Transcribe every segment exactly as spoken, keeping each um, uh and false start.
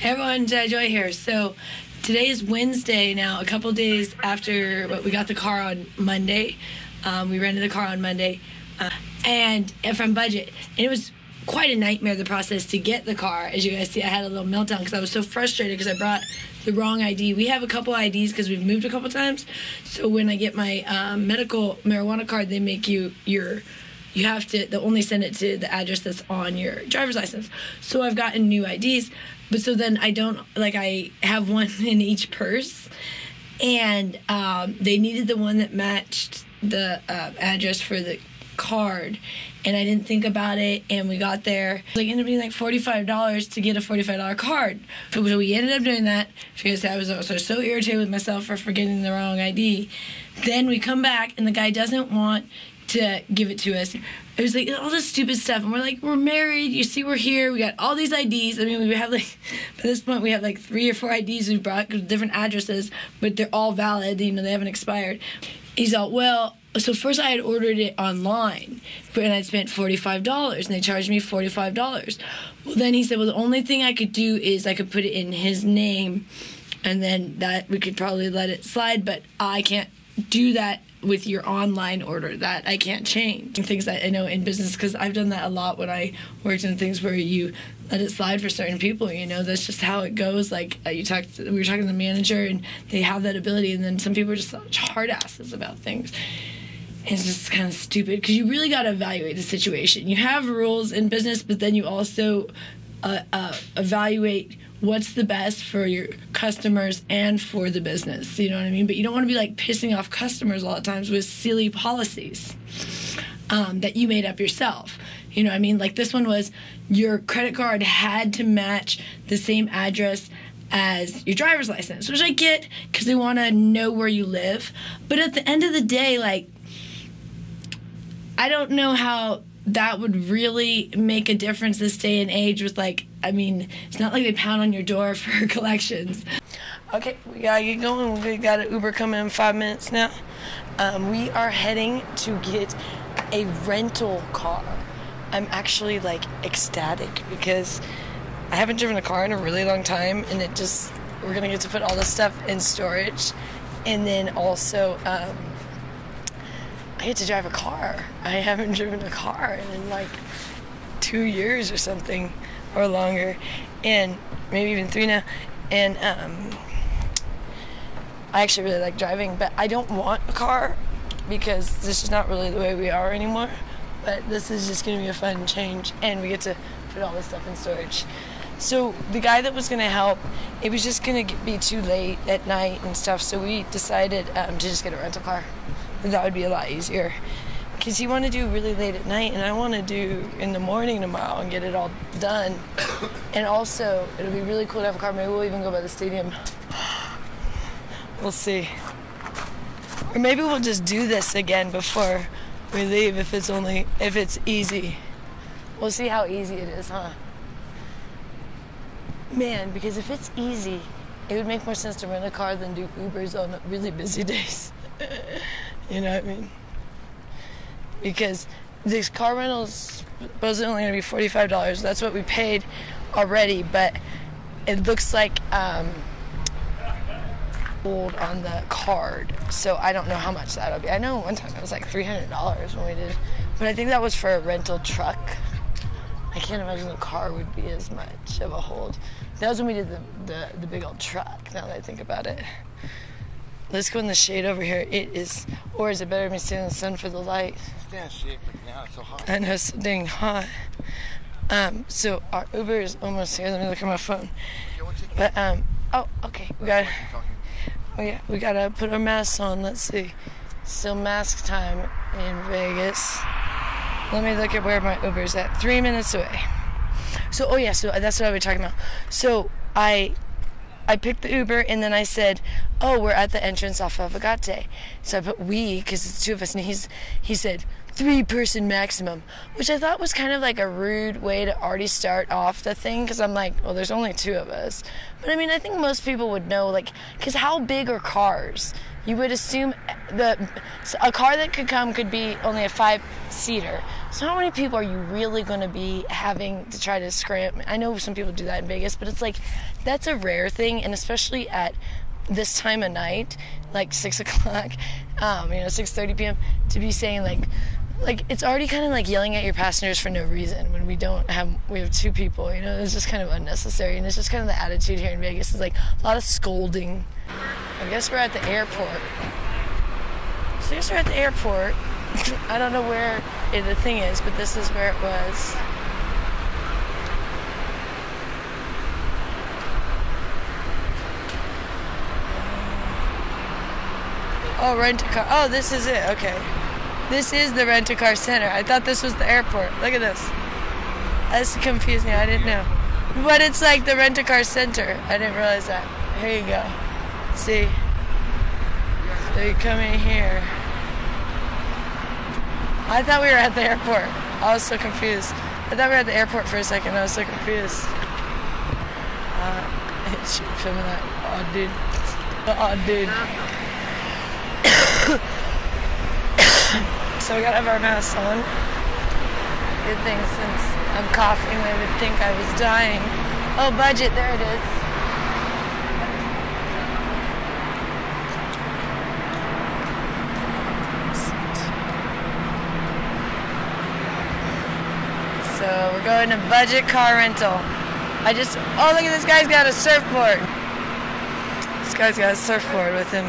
Everyone's uh, Joy here. So today is Wednesday now, a couple days after we got the car on Monday. Um, we rented the car on Monday uh, and, and from Budget. And it was quite a nightmare, the process to get the car. As you guys see, I had a little meltdown because I was so frustrated because I brought the wrong I D. We have a couple I Ds because we've moved a couple times. So when I get my um, medical marijuana card, they make you your... You have to, they'll only send it to the address that's on your driver's license. So I've gotten new I Ds, but so then I don't, like I have one in each purse, and um, they needed the one that matched the uh, address for the card, and I didn't think about it, and we got there. It ended up being like forty-five dollars to get a forty-five dollar card. So we ended up doing that because I was also so irritated with myself for forgetting the wrong I D. Then we come back, and the guy doesn't want to give it to us. It was like all this stupid stuff, and we're like, we're married, you see, we're here, we got all these I Ds. I mean, we have like, by this point, we have like three or four I Ds we've brought, different addresses, but they're all valid, you know, they haven't expired. He's all, well, so first I had ordered it online, and I'd spent forty-five dollars, and they charged me forty-five dollars. Well, then he said, well, the only thing I could do is I could put it in his name, and then that we could probably let it slide, but I can't do that with your online order. That I can't change. Things that I know in business, because I've done that a lot when I worked in things where you let it slide for certain people, you know, that's just how it goes. Like uh, you talked to, we were talking to the manager, and they have that ability, and then some people are just such hard asses about things. It's just kind of stupid, because you really got to evaluate the situation. You have rules in business, but then you also uh, uh, evaluate what's the best for your customers and for the business, you know what I mean? But you don't want to be like pissing off customers a lot of times with silly policies um, that you made up yourself, you know what I mean? Like this one was, your credit card had to match the same address as your driver's license, which I get because they want to know where you live. But at the end of the day, like, I don't know how that would really make a difference this day and age with, like, I mean, it's not like they pound on your door for collections. Okay, we gotta get going. We got an Uber coming in five minutes now. Um, we are heading to get a rental car. I'm actually, like, ecstatic because I haven't driven a car in a really long time, and it just, we're gonna get to put all this stuff in storage, and then also, um, I get to drive a car. I haven't driven a car in like two years or something, or longer, and maybe even three now. And um, I actually really like driving, but I don't want a car because this is not really the way we are anymore. But this is just gonna be a fun change, and we get to put all this stuff in storage. So the guy that was gonna help, it was just gonna be too late at night and stuff, so we decided um, to just get a rental car. That would be a lot easier, because you want to do really late at night, and I want to do in the morning tomorrow and get it all done. And also, it'll be really cool to have a car. Maybe we'll even go by the stadium. We'll see. Or maybe we'll just do this again before we leave, if it's only, if it's easy. We'll see how easy it is, huh? Man, because if it's easy, it would make more sense to rent a car than do Ubers on really busy days. You know what I mean? Because this car rental is supposedly only going to be forty-five dollars. That's what we paid already, but it looks like um, old on the card. So I don't know how much that'll be. I know one time it was like three hundred dollars when we did, but I think that was for a rental truck. I can't imagine the car would be as much of a hold. That was when we did the, the, the big old truck, now that I think about it. Let's go in the shade over here. It is, or is it better me stand in the sun for the light? Stand in the shade for now, it's so hot. I know, it's so dang hot. Um, so our Uber is almost here. Let me look at my phone. But um, oh, okay. We got, oh yeah, we gotta put our masks on. Let's see. Still mask time in Vegas. Let me look at where my Uber's at. Three minutes away. So oh yeah, so that's what I was talking about. So I. I picked the Uber, and then I said, oh, we're at the entrance off of Agate. So I put we, because it's two of us, and he's, he said, three-person maximum, which I thought was kind of like a rude way to already start off the thing, because I'm like, well, there's only two of us. But, I mean, I think most people would know, like, because how big are cars? You would assume the a car that could come could be only a five-seater, So how many people are you really going to be having to try to scram? I know some people do that in Vegas, but it's like, that's a rare thing, and especially at this time of night, like six o'clock, um, you know, six thirty p.m., to be saying, like, like it's already kind of like yelling at your passengers for no reason when we don't have, we have two people, you know, it's just kind of unnecessary. And it's just kind of the attitude here in Vegas is like a lot of scolding. I guess we're at the airport. So I guess we're at the airport. I don't know where it, the thing is, but this is where it was. Oh, rent-a-car. Oh, this is it. Okay. This is the rent-a-car center. I thought this was the airport. Look at this. That's confusing. I didn't know. But it's like the rent-a-car center. I didn't realize that. Here you go. See? So you come in here. I thought we were at the airport. I was so confused. I thought we were at the airport for a second. I was so confused. Uh, shoot, I'm like, oh, dude. Oh, dude. So we gotta have our masks on. Good thing, since I'm coughing, they would think I was dying. Oh, Budget, there it is. So we're going to Budget car rental. I just, oh, look at this guy's got a surfboard. This guy's got a surfboard with him.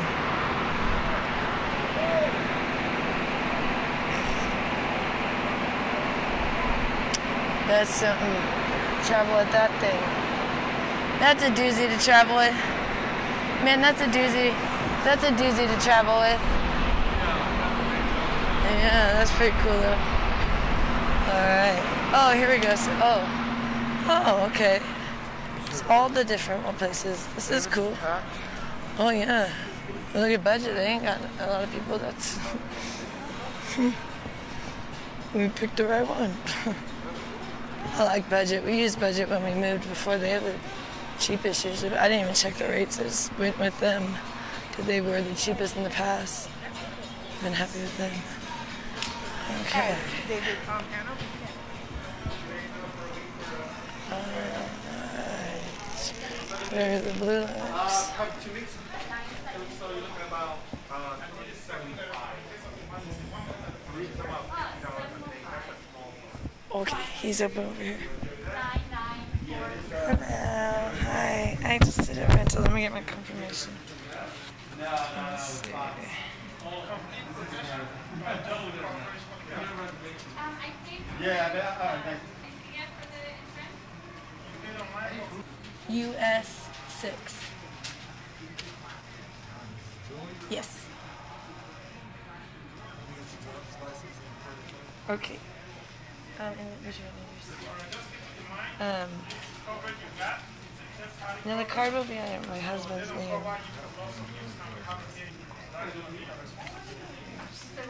That's something, travel with that thing. That's a doozy to travel with. Man, that's a doozy. That's a doozy to travel with. Yeah, that's pretty cool though. All right. Oh, here we go. So, oh. Oh, okay. It's all the different places. This is cool. Oh, yeah. Look at Budget. They ain't got a lot of people. That's... We picked the right one. I like Budget. We used Budget when we moved before. They were the cheapest usually. I didn't even check the rates. I just went with them because they were the cheapest in the past. I've been happy with them. Okay. All right. Where are the blue lights? Okay, he's up over here. Hello, hi. I just did a rental. Let me get my confirmation. Let's see. U S six. Yes. Okay. Um, individual leaders. Um, now the card will be under my husband's name. So what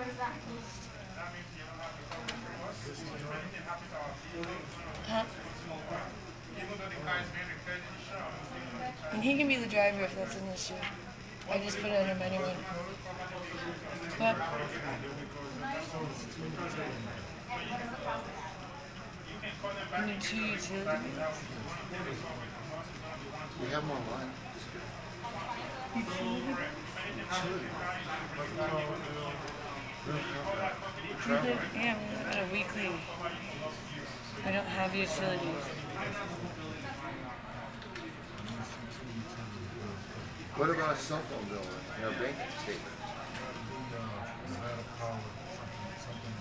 does that mean? Huh? And he can be the driver if that's an issue. I just put it under my new one. What? We have more wine. Yeah, we have a weekly. I don't have utilities. What about a cell phone bill in our bank statement?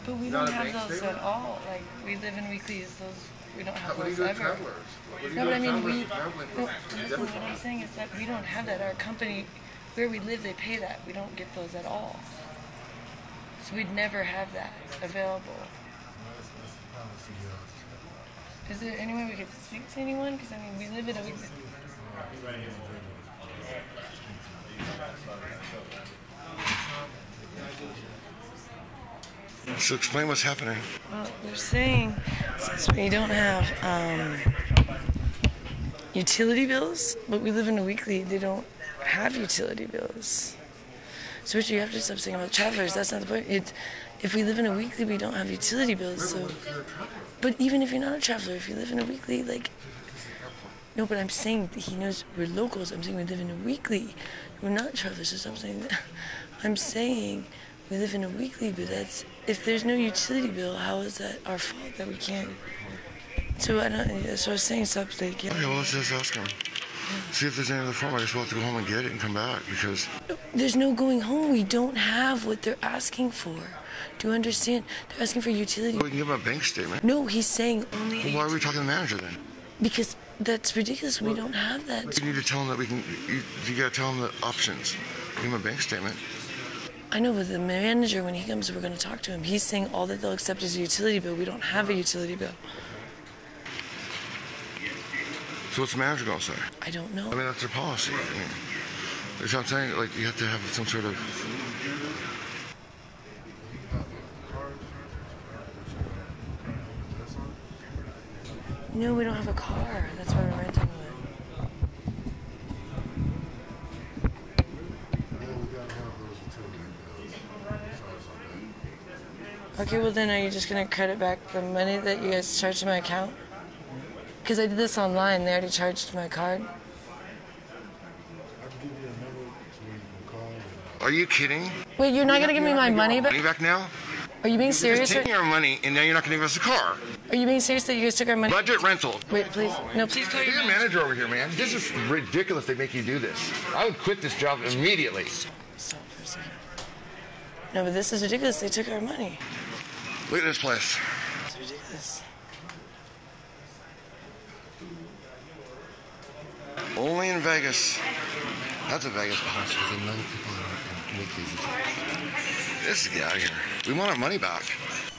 But we Not don't have those statement? At all. Like, we live in weeklies. Those we don't have. What those do you do ever. What do you no, do but I mean, we. No, listen, what I'm saying is that we don't have that. Our company, where we live, they pay that. We don't get those at all. So we'd never have that available. Is there any way we could speak to anyone? Because I mean, we live in a weekly. So explain what's happening. Well, they're saying since we don't have um, utility bills, but we live in a weekly, they don't have utility bills. So Richard, you have to stop saying about travelers. That's not the point. It, if we live in a weekly, we don't have utility bills. So, but even if you're not a traveler, if you live in a weekly, like, no. But I'm saying that he knows we're locals. I'm saying we live in a weekly. We're not travelers. So I'm saying that. I'm saying we live in a weekly, but that's if there's no utility bill, how is that our fault that we can't? So I don't. That's what I was saying. Stop thinking. Okay, well, let's just ask him. See if there's any other form. I just want to go home and get it and come back because... There's no going home. We don't have what they're asking for. Do you understand? They're asking for utility. Well, we can give them a bank statement. No, he's saying only... Well, why are we talking to the manager then? Because that's ridiculous. Well, we don't have that. You need to tell them that we can... You, you got to tell them the options. Give them a bank statement. I know, but the manager, when he comes, we're going to talk to him. He's saying all that they'll accept is a utility bill. We don't have a utility bill. So what's the manager going to say? I don't know. I mean, that's their policy. I mean, that's what I'm saying. Like, you have to have some sort of... No, we don't have a car. That's why we're renting one. Okay, well then are you just going to credit back the money that you guys charged to my account? Because I did this online, they already charged my card. Are you kidding? Wait, you're not going to give me my money back? Money back now? Are you being serious? You're taking our money, and now you're not going to give us a car. Are you being serious that you guys took our money? Budget rental. Wait, please. No, please call your manager over here, man. This is ridiculous they make you do this. I would quit this job immediately. Stop for a second. No, but this is ridiculous. They took our money. Look at this place. It's ridiculous. Only in Vegas. That's a Vegas place with a million people in weeklies. This is get out of here. We want our money back.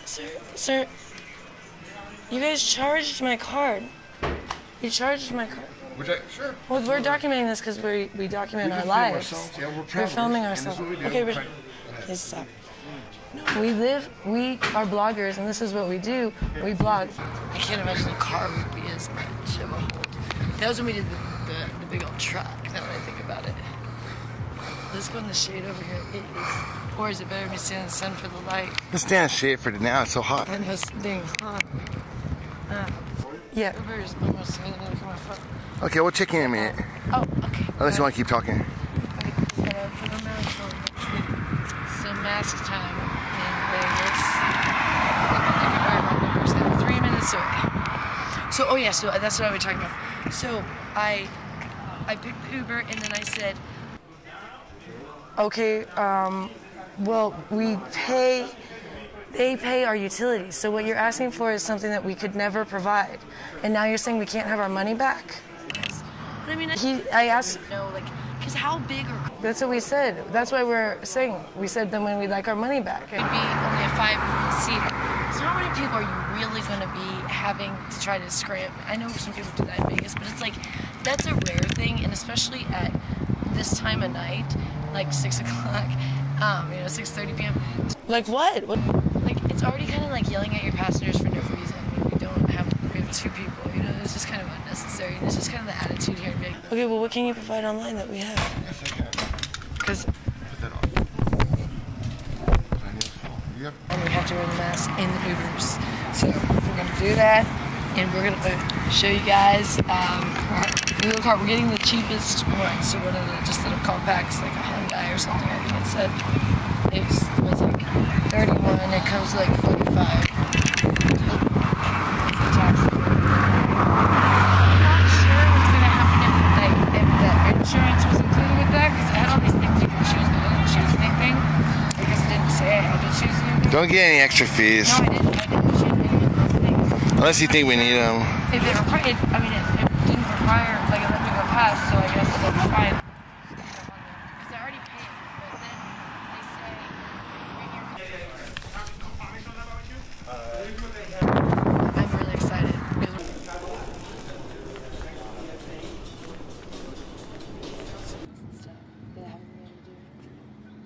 Sir, sir, you guys charged my card. You charged my card. Would I, sure. Well, we're documenting this because we we document we our lives. Ourselves. Yeah, we're, we're filming ourselves. We okay, but please stop. No, we live. We are bloggers, and this is what we do. We blog. I can't imagine a car would be as much of a hold. That was when we did the. The, the big old truck, now that I think about it. Let's go in the shade over here. It is, or is it better me stand in the sun for the light? Let's stand in the shade for the now, it's so hot. I know, it's being hot. Uh, yeah. Uber is almost going to look at my phone. Okay, we'll check in a minute. Oh, okay. Unless you want to keep talking. Okay. It's so mask time in Vegas. I think I'm three minutes away. So, oh yeah, so that's what I was talking about. So I I picked the Uber and then I said, okay, um, well, we pay, they pay our utilities. So what you're asking for is something that we could never provide. And now you're saying we can't have our money back? Yes. But I mean, I, he, I asked, no, like, because how big are... That's what we said. That's why we're saying, we said then when we'd like our money back. It'd be only a five-seater. So how many people are you really going to be having to try to scram? I know some people do that in Vegas, but it's like, that's a rare thing, and especially at this time of night, like six o'clock, um, you know, six thirty p m Like what? what? Like, it's already kind of like yelling at your passengers for no reason when we don't have, we have two people, you know? It's just kind of unnecessary, and it's just kind of the attitude here in Vegas. Okay, well, what can you provide online that we have? Yes, I can. Because... Yep. And we have to wear the mask in the Ubers. So we're going to do that, and we're going to show you guys um, our little car. We're getting the cheapest one, so one of the just little compacts, like a Hyundai or something. I think it said it was like thirty-one, and it comes to like forty-five. Don't get any extra fees. No, I didn't. I didn't choose any of those things. Unless you think we need them. If it required, I mean, it, it didn't require like a living pass, so I guess that's fine. Because I already paid, but then they say bring your car. I'm really excited.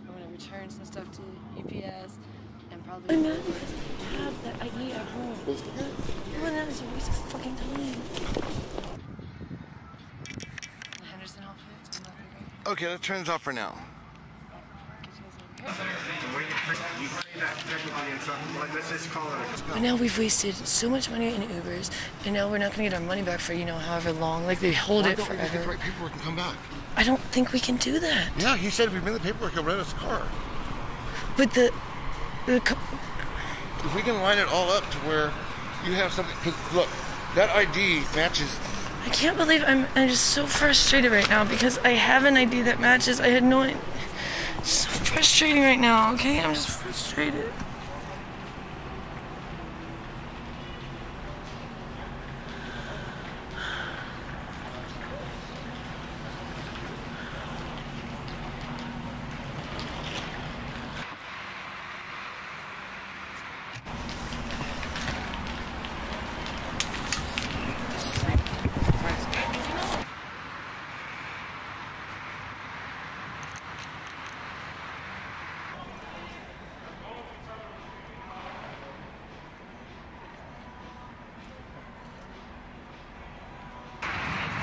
I'm gonna return some stuff to U P S. I'm not going to have that idea at home. Everyone else is a waste of fucking time. The Henderson outfits. Okay, that turns off for now. But now we've wasted so much money in Ubers, and now we're not going to get our money back for, you know, however long. Like, they hold it forever. Why don't we get the right paperwork and come back? I don't think we can do that. Yeah, you said if we bring the paperwork, he'll rent us a car. But the... the if we can line it all up to where you have something... Because, look, that I D matches... I can't believe I'm, I'm just so frustrated right now because I have an I D that matches. I had no... It's so frustrating right now, okay? I'm just frustrated.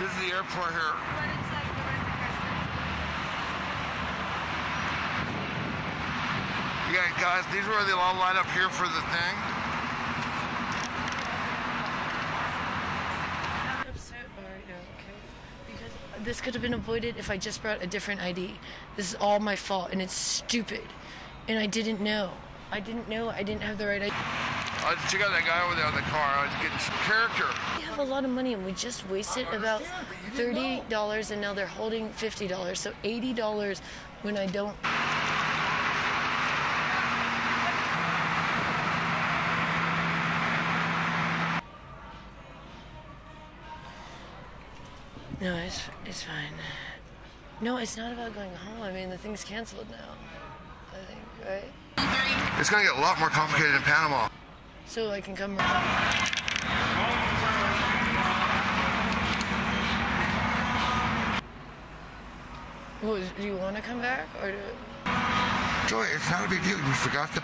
This is the airport here. Yeah, guys, these were the all lined up here for the thing. I'm upset right now, okay? Because this could have been avoided if I just brought a different I D. This is all my fault, and it's stupid. And I didn't know. I didn't know. I didn't have the right I D. Uh, check out that guy over there on the car. I was getting some character. We have a lot of money, and we just wasted about thirty dollars, and now they're holding fifty dollars, so eighty dollars when I don't. No, it's, it's fine. No, it's not about going home. I mean, the thing's canceled now, I think, right? It's going to get a lot more complicated in Panama. So I can come around. Well, do you want to come back, or do? Joy, it's not a big deal. You forgot the.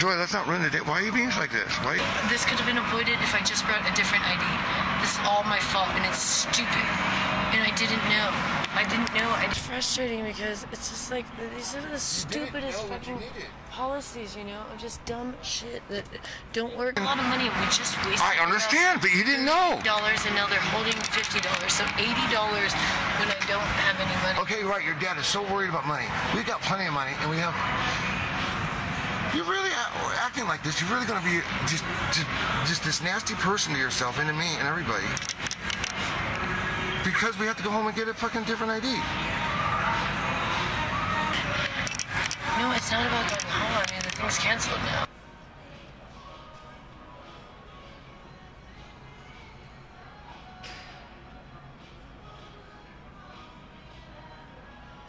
Joy, that's not ruining the day. Why are you being like this? Why? This could have been avoided if I just brought a different I D. This is all my fault, and it's stupid, and I didn't know. I didn't know. It's frustrating because it's just like these are the stupidest fucking policies, you know, of just dumb shit that don't work. A lot of money we just wasted. I understand, but you didn't know. Dollars, and now they're holding fifty dollars, so eighty dollars when I don't have any money. Okay, right. Your dad is so worried about money. We've got plenty of money, and we have. You're really acting like this. You're really gonna be just, just, just this nasty person to yourself and to me and everybody. Because we have to go home and get a fucking different I D. No, it's not about going home. I mean, the thing's canceled now.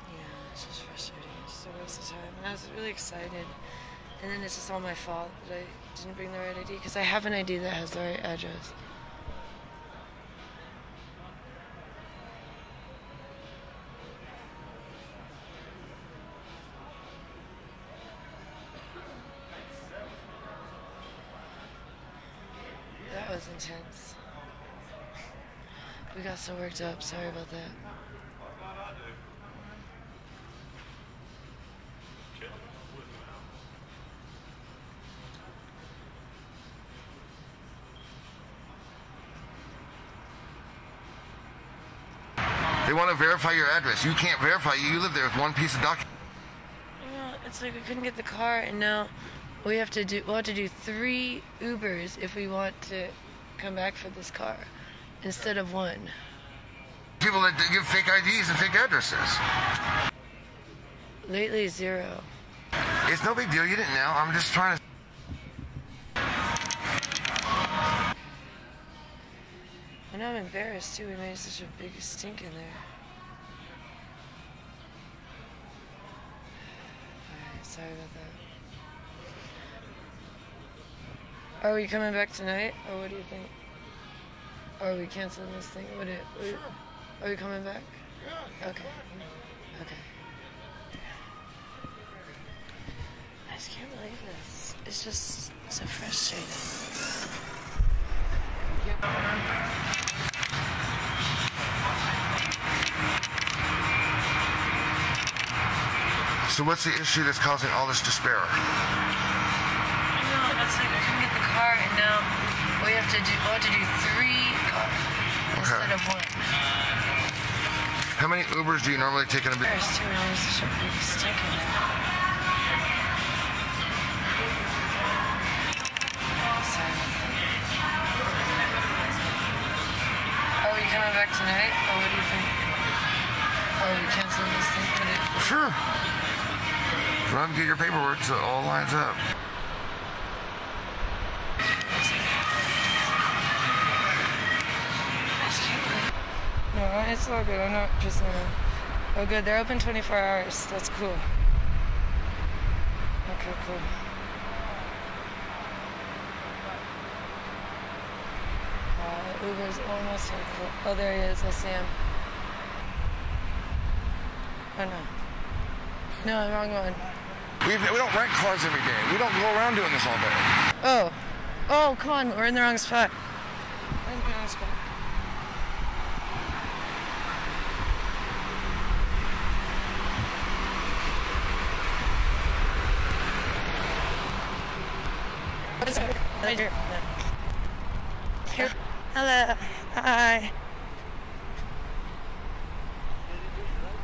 Yeah, it's just frustrating. It's the waste of time. And I was really excited. And then it's just all my fault that I didn't bring the right I D. Because I have an I D that has the right address. That was intense. We got so worked up. Sorry about that. They want to verify your address. You can't verify. You live there with one piece of document. Well, it's like we couldn't get the car, and now we have to do. We'll have to do three Ubers if we want to come back for this car instead of one. People that give fake I Ds and fake addresses. Lately, zero. It's no big deal. You didn't know. I'm just trying to. And I'm embarrassed too. We made such a big stink in there. All right, sorry about that. Are we coming back tonight, or what do you think? Or are we canceling this thing? Would it? Would, sure. Are we coming back? Yeah. Okay. Okay. I just can't believe this. It's just so frustrating. So what's the issue that's causing all this despair? I know, that's like, I couldn't get the car, and now we have to do, we'll have to do three cars instead of one. How many Ubers do you normally take in a bit? There's two hours to be stuck in it. Are you coming back tonight, or what do you think? Or are you canceling this thing today? Sure. Run, get your paperwork so it all lines up. No, it's all good. I'm not pissing off. Oh, good. They're open twenty-four hours. That's cool. Okay, cool. Uh, Uber's almost here. Cool. Oh, there he is. I see him. Oh, no. No, wrong one. We've, we don't rent cars every day. We don't go around doing this all day. Oh. Oh, come on. We're in the wrong spot. We're in the wrong spot. Hello. Hi.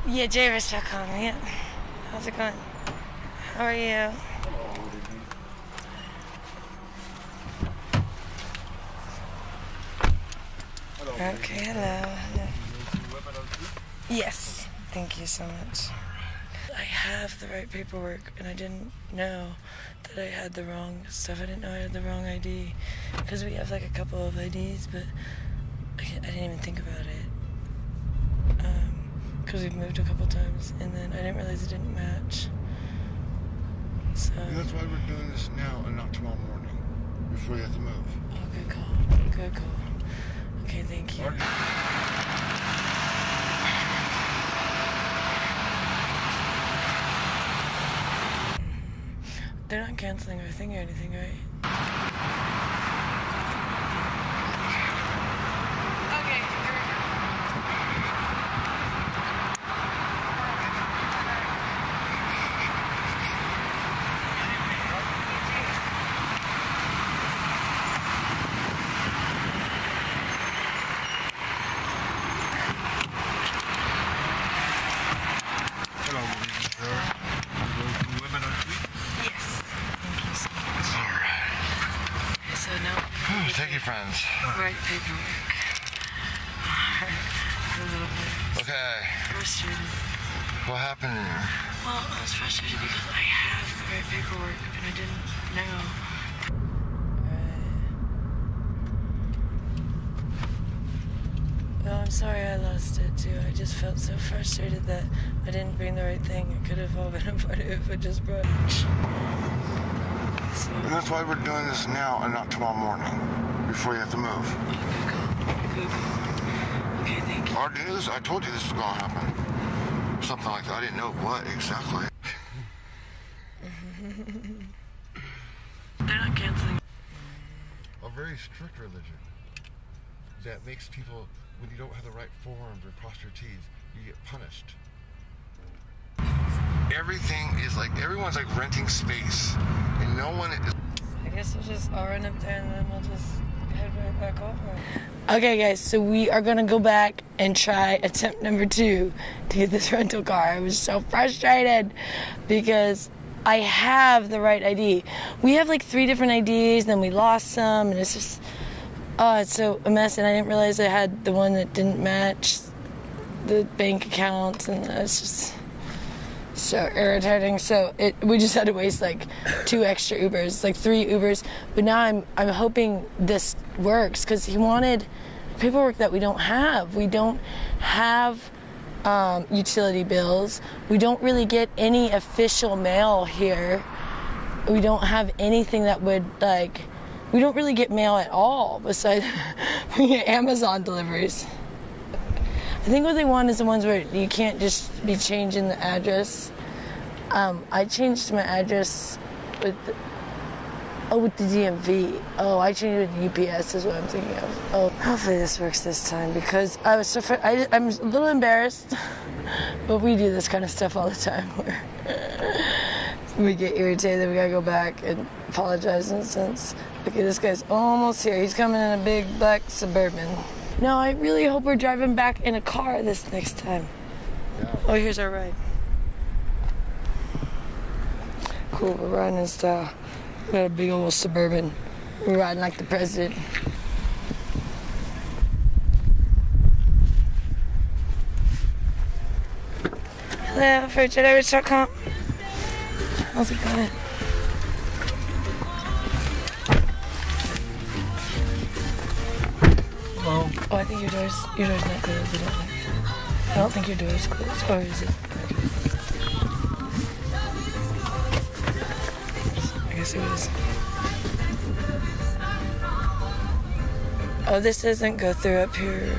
Yeah, jedirich dot com. Yeah. How's it going? How are you? Hello. Okay, hello. Yes. Thank you so much. I have the right paperwork, and I didn't know that I had the wrong stuff. I didn't know I had the wrong I D, because we have like a couple of I Ds, but I, I didn't even think about it, because um, we've moved a couple times, and then I didn't realize it didn't match. So yeah, that's why we're doing this now and not tomorrow morning, before you have to move. Oh, good call. Good call. Okay, thank you. They're not canceling our thing or anything, right? Okay, here we go. Hello, ladies and gentlemen. Take your friends. Right paperwork. Okay. Frustrated. What happened? Well, I was frustrated because I have the right paperwork and I didn't know. Right. Well, I'm sorry I lost it too. I just felt so frustrated that I didn't bring the right thing. It could have all been a part of it if I just brought it. And that's why we're doing this now and not tomorrow morning, before you have to move. Okay, thank you. Our news, I told you this was going to happen. Something like that. I didn't know what exactly. They're not canceling. A very strict religion that makes people, when you don't have the right forms or cross your teeth, you get punished. Everything is like, everyone's like renting space, and no one is. I guess we'll just all run up there and then we'll just head right back over. Okay, guys, so we are gonna go back and try attempt number two to get this rental car. I was so frustrated because I have the right I D. We have like three different I Ds, then we lost some, and it's just, oh, it's so a mess, and I didn't realize I had the one that didn't match the bank accounts, and it's just so irritating. So it we just had to waste like two extra Ubers, like three Ubers. But now I'm I'm hoping this works, because he wanted paperwork that we don't have. We don't have um, utility bills. We don't really get any official mail here. We don't have anything that would like. We don't really get mail at all besides we get Amazon deliveries. I think what they want is the ones where you can't just be changing the address. Um, I changed my address with the, oh with the D M V. Oh, I changed it with U P S is what I'm thinking of. Oh, hopefully this works this time, because I was so fr I, I'm a little embarrassed, but we do this kind of stuff all the time. Where we get irritated, we gotta go back and apologize in a sense. Okay, this guy's almost here. He's coming in a big black Suburban. No, I really hope we're driving back in a car this next time. Yeah. Oh, here's our ride. Cool, we're riding in style. We got a big old Suburban. We're riding like the president. Hello, for jedirich dot com. How's it going? Hello. Oh, I think your door's, your door's not closed. Is it? I don't think your door is closed. Or is it? I guess it was. Oh, this doesn't go through up here.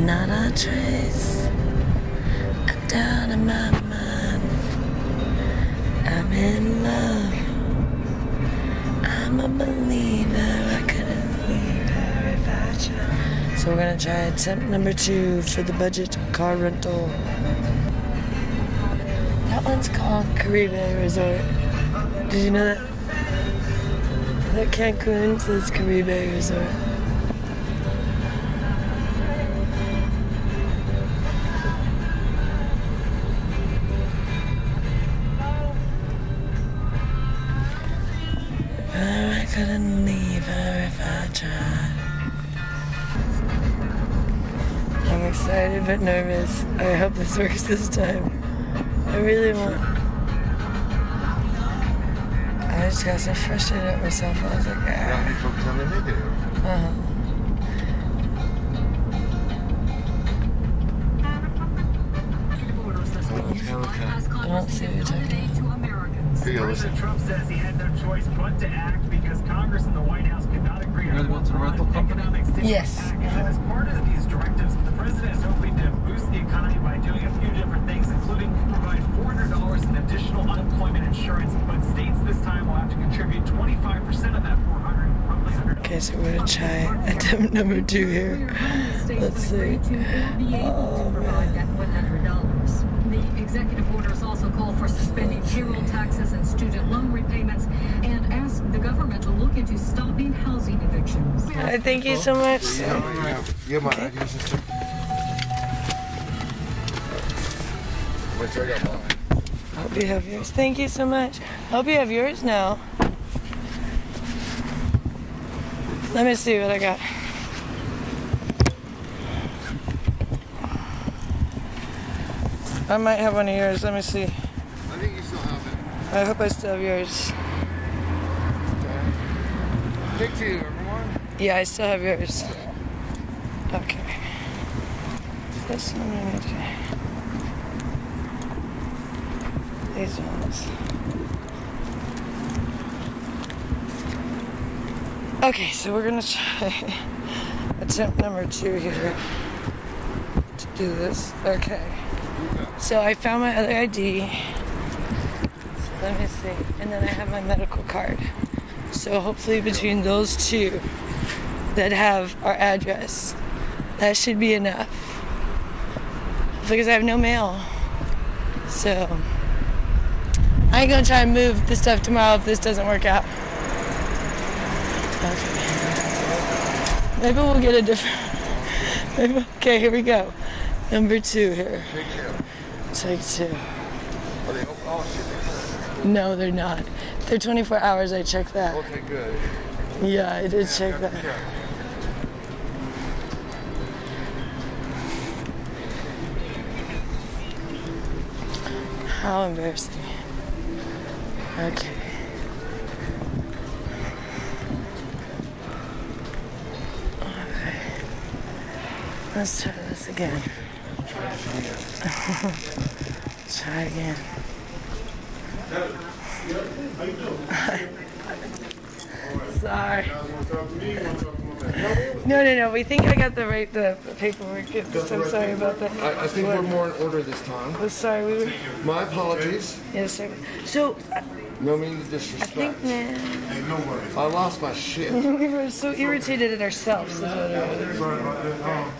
Not a trace. I'm down in my mind. I'm in love. I'm a believer. I couldn't leave her if I tried. So we're gonna try attempt number two for the budget car rental. That one's called Caribe Resort. Did you know that? That Cancun says Caribe Resort. Couldn't leave her if I tried. I'm excited but nervous. I hope this works this time. I really want. I just got so frustrated at myself. I was like, ah. Uh-huh. I don't see what you're talking about. President Trump says he had no choice but to act because Congress and the White House could not agree on the rental company. Yes. As part of these directives, the president is hoping to boost the economy by doing a few different things, including provide four hundred dollars in additional unemployment insurance, but states this time will have to contribute twenty-five percent of that four hundred dollars, roughly one hundred dollars. Okay, so we're going to try attempt number two here. Let's see. Oh, man. The executive orders also call for suspending payroll taxes and student loan repayments and ask the government to look into stopping housing evictions. I thank you so much. Yeah, yeah, my ideas and stuff. I hope you have yours. Thank you so much. I hope you have yours now. Let me see what I got. I might have one of yours. Let me see. I think you still have it. I hope I still have yours. Okay. Pick two, everyone. Yeah, I still have yours. Okay. This one I need. These ones. Okay, so we're gonna try attempt number two here to do this. Okay. So I found my other I D, so let me see, and then I have my medical card. So hopefully between those two that have our address, that should be enough. Because I have no mail. So I ain't gonna try and move this stuff tomorrow if this doesn't work out. Okay. Maybe we'll get a different, maybe, okay, here we go. Number two here. Take two. Take two. Are they open? Oh, shit. No, they're not. They're twenty-four hours. I checked that. Okay, good. Yeah, I did yeah, check I that. Check. How embarrassing. Okay. Okay. Let's try this again. Try again. Sorry. No, no, no. We think I got the right the paperwork. This, I'm sorry about that. I, I think we're more in order this time. I'm sorry. We were. My apologies. Yes, sir. So. Uh, no meaning to disrespect. I think, man. No worries. I lost my shit. We were so irritated at ourselves. Is what it was. Sorry about that.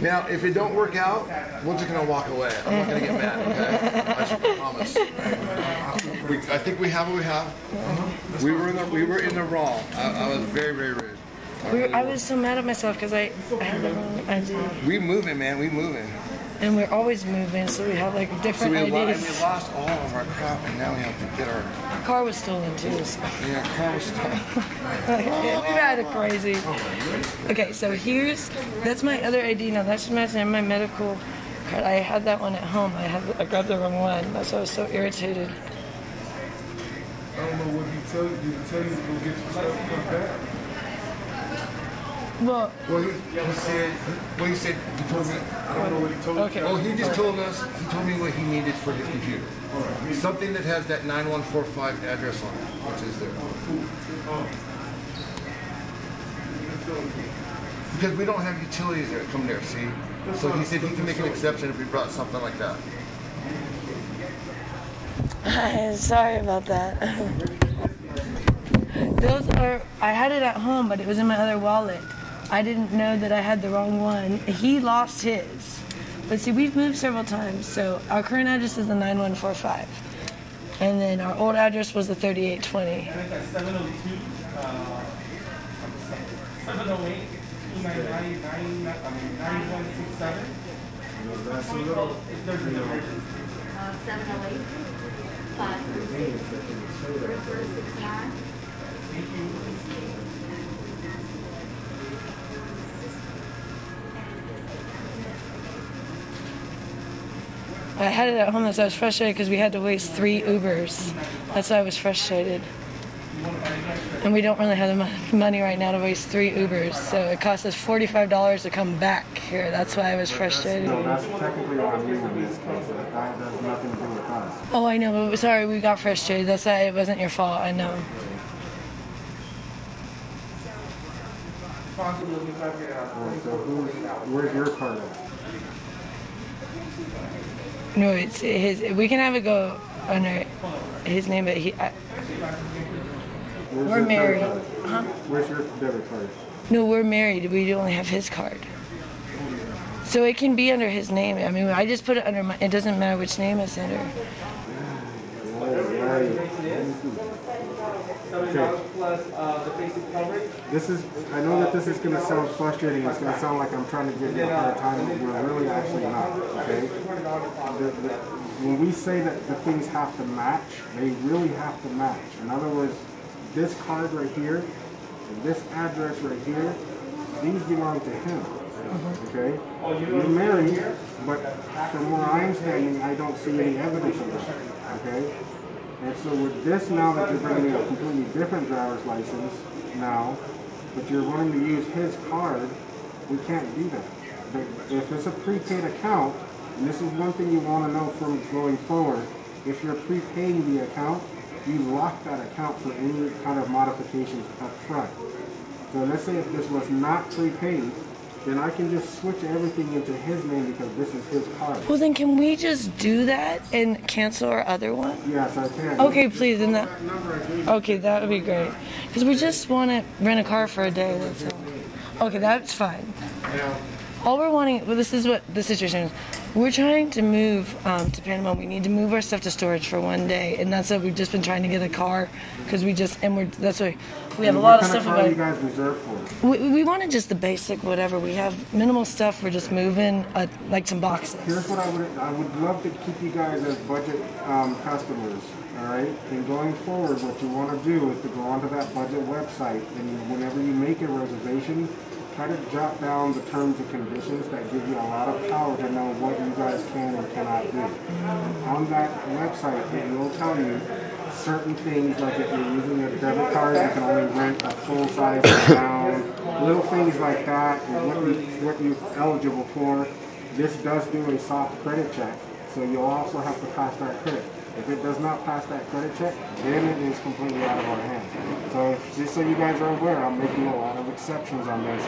Now, if it don't work out, we're just gonna walk away. I'm not gonna get mad, okay? I promise. We, I think we have what we have. We were in the we were in the wrong. I, I was very very rude. I, we were, I was so mad at myself because I, I had the wrong idea. We moving, man. We moving. And we're always moving, so we have like different so we ideas. Lo we lost all of our crap, and now we have to get our. Our car was stolen too. So. Yeah, car was stolen. We've had it crazy. Okay, so here's that's my other I D now. That's matching my medical card. I had that one at home. I had I grabbed the wrong one. That's why I was so irritated. I don't know what he tell you. Did he tell you to go get yourself stuff back? Well, well he, he said, well, he said, he told me, I don't know what he told okay. me. Well, he just told us, he told me what he needed for his computer. All right. Something that has that nine one four five address on it, which is there. Because we don't have utilities that come there, see? So he said he can make an exception if we brought something like that. I'm sorry about that. Those are, I had it at home, but it was in my other wallet. I didn't know that I had the wrong one. He lost his. But see, we've moved several times, so our current address is the nine one four five. And then our old address was the thirty-eight twenty. seven oh eight, nine one six seven, seven oh eight, five three six, three four six nine. Thank you. I had it at home, that's why I was frustrated, because we had to waste three Ubers. That's why I was frustrated. And we don't really have the money right now to waste three Ubers, so it cost us forty-five dollars to come back here. That's why I was frustrated. No, that's technically on you in this case. That has nothing to do with us. Oh, I know, but sorry, we got frustrated. That's why it wasn't your fault, I know. Right, so who, where's your card at? No, it's his. We can have it go under his name, but he. I, we're married. Huh? Where's your debit card? No, we're married. We only have his card. So it can be under his name. I mean, I just put it under my. It doesn't matter which name it's under. Okay. This is, I know that this is going to sound frustrating, it's going to sound like I'm trying to give you a hard time, but we're really actually not, okay? The, the, when we say that the things have to match, they really have to match. In other words, this card right here, and this address right here, these belong to him. Okay? You're married, but from where I'm standing, I don't see any evidence of that. Okay? And so with this now that you're bringing a completely different driver's license now, but you're wanting to use his card, we can't do that. But if it's a prepaid account, and this is one thing you want to know from going forward, if you're prepaying the account, you lock that account for any kind of modifications up front. So let's say if this was not prepaid, then I can just switch everything into his name because this is his card. Well, then can we just do that and cancel our other one? Yes, I can. Okay, please. And that, okay, that would be great. Because we just want to rent a car for a day. That's all. Okay, that's fine. All we're wanting, well, this is what the situation is. We're trying to move um, to Panama. We need to move our stuff to storage for one day, and that's what we've just been trying to get a car because we just and we're that's why we have and a lot of stuff. What kind of car about, you guys reserved for? We, we wanted just the basic whatever. We have minimal stuff. We're just moving uh, like some boxes. Here's what I would I would love to keep you guys as budget um, customers. All right. And going forward, what you want to do is to go onto that budget website, and whenever you make a reservation, try to jot down the terms and conditions that give you a lot of power to know what you guys can and cannot do. On that website, it will tell you certain things, like if you're using a debit card, you can only rent a full size down, little things like that, and what, you, what you're eligible for. This does do a soft credit check, so you'll also have to pass that credit. If it does not pass that credit check, then it is completely out of our hands. So if, just so you guys are aware, I'm making a lot of exceptions on this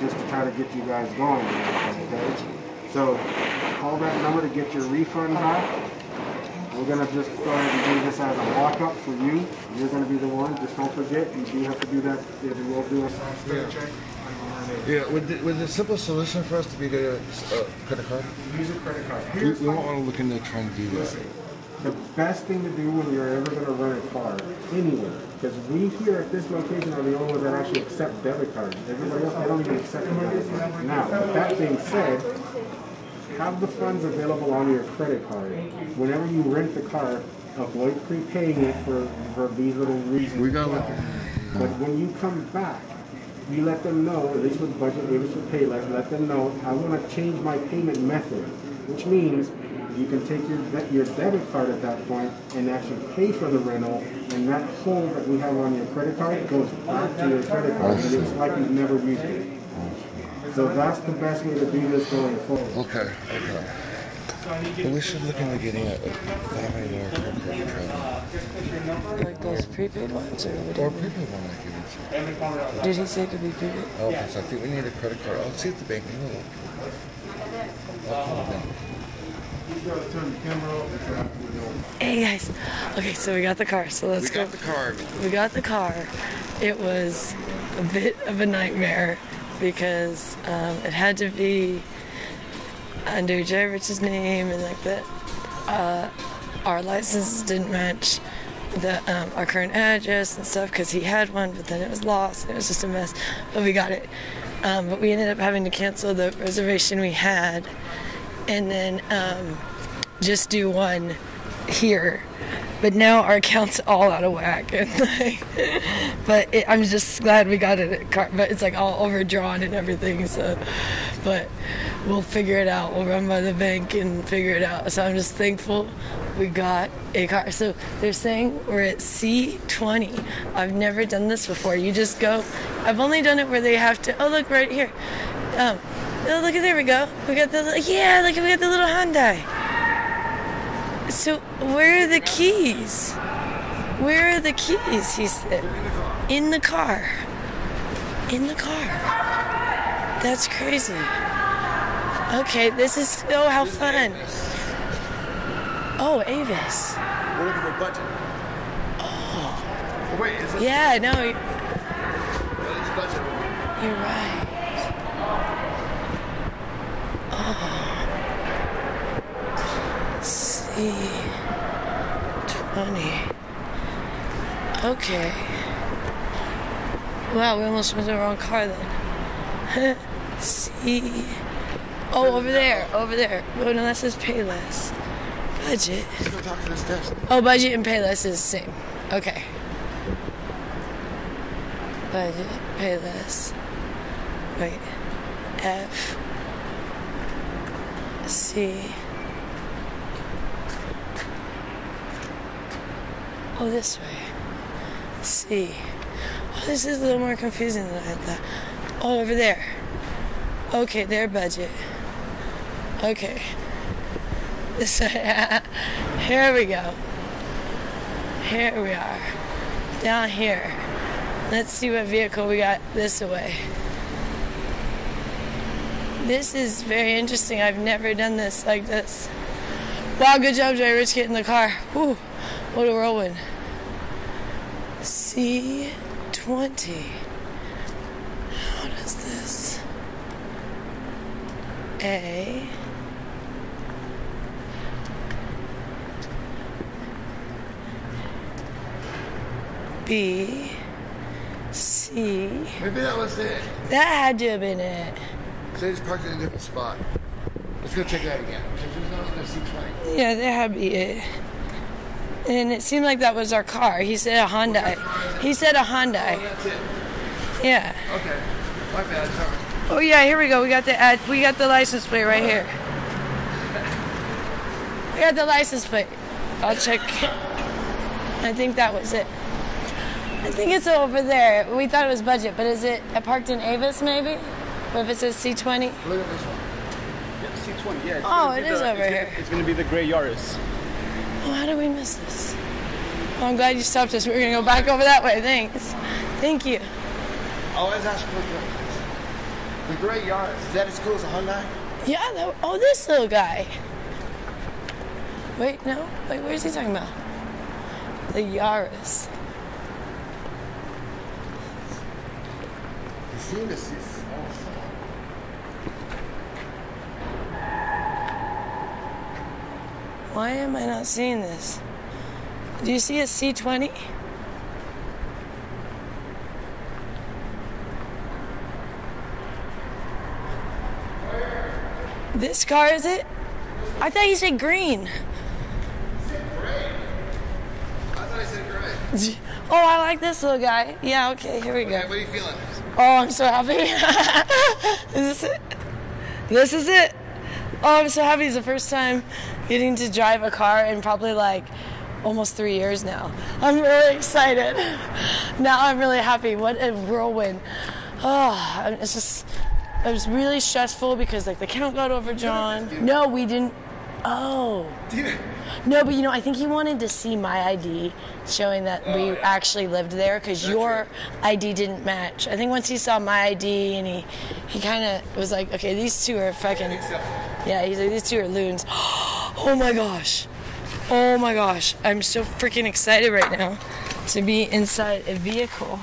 just to try to get you guys going. Okay? So call that number to get your refund back. We're going to just go ahead and do this as a walk-up for you. You're going to be the one. Just don't forget, you do have to do that. If you will do a credit check. Yeah, would the, would the simple solution for us to be the uh, credit card? Use a credit card. Here's we we want to look into trying to do that. The best thing to do when you're ever going to rent a car, anywhere, because we here at this location are the only ones that actually accept debit cards. Everybody else, they don't even accept debit cards. Now, with that being said, have the funds available on your credit card. Whenever you rent the car, avoid prepaying it for, for these little reasons. We got well. But when you come back, you let them know, at least with Budget, maybe with Payless, let them know, I want to change my payment method, which means you can take your, your debit card at that point and actually pay for the rental, and that hold that we have on your credit card goes back to your credit card, and it's like you've never used it. So that's the best way to do this going forward. Okay, okay. Well, we should look into getting a five-hour credit card. Like those prepaid ones, or what? Or prepaid one, I give it to you. Did he say to be prepaid? Oh, because I think we need a credit card. I'll see at the bank. You know, I'll call the bank. Hey guys, okay, so we got the car, so let's go. We got the car. We got the car. It was a bit of a nightmare because um, it had to be under Jay Rich's name, and like that, uh, our licenses didn't match the um, our current address and stuff because he had one, but then it was lost. It was just a mess, but we got it. Um, but we ended up having to cancel the reservation we had, and then um, just do one here. But now our account's all out of whack, and like, but it, I'm just glad we got it. But it's like all overdrawn and everything. So, but we'll figure it out. We'll run by the bank and figure it out. So I'm just thankful we got a car. So they're saying we're at C twenty. I've never done this before. You just go. I've only done it where they have to. Oh look, right here. Um, oh look, there we go. We got the yeah. Look, we got the little Hyundai. So where are the keys? Where are the keys? He said, in the car. In the car. That's crazy. Okay, this is oh how fun. Oh, Avis. We're looking for Budget. Oh. Wait, is this? Yeah, no. You're right. Oh. twenty. Okay. Wow, we almost went to the wrong car then. C. Oh, over there. Over there. Oh, no, that says Payless. Budget. Oh, Budget and Payless is the same. Okay. Budget, Payless. Wait. F. C. Oh, this way. C. Oh, this is a little more confusing than I thought. Oh, over there. Okay, their Budget. Okay. This way. Here we go. Here we are. Down here. Let's see what vehicle we got this way. This is very interesting. I've never done this like this. Wow, good job, Jay Rich, get in the car. Whew. What a whirlwind. C twenty. How does this? A. B. C. Maybe that was it. That had to have been it. They just parked in a different spot. Let's go check that again. C twenty. Yeah, that had to be it. And it seemed like that was our car. He said a Hyundai. He said a Hyundai. Oh, that's it. Yeah. Okay. My bad. Sorry. Oh yeah, here we go. We got the ad. We got the license plate right here. We got the license plate. I'll check. I think that was it. I think it's over there. We thought it was Budget, but is it? I parked in Avis, maybe. Or if it says C twenty. Look at this one. Yeah, C twenty. Yeah. Oh, it is over here. It's going to be the gray Yaris. Oh, how did we miss this? Oh, I'm glad you stopped us. We were going to go back over that way. Thanks. Thank you. Always ask for a great Yaris. Is that as cool as a Hyundai? Yeah. That, oh, this little guy. Wait, no. Wait, what is he talking about? The Yaris. You seen this? Why am I not seeing this? Do you see a C twenty? This car, is it? I thought you said green. You said gray. I thought I said gray. Oh, I like this little guy. Yeah, okay, here we go. What are you feeling? Oh, I'm so happy. Is this it? This is it. Oh, I'm so happy. It's the first time getting to drive a car in probably like almost three years now. I'm really excited. Now I'm really happy. What a whirlwind. Oh, it's just, it was really stressful because like the count got overdrawn. No, we didn't. Oh. No, but you know, I think he wanted to see my I D showing that oh, we yeah. actually lived there because your true. I D didn't match. I think once he saw my I D and he, he kind of was like, okay, these two are fucking, yeah, he's like, these two are loons. Oh my gosh. Oh my gosh. I'm so freaking excited right now to be inside a vehicle.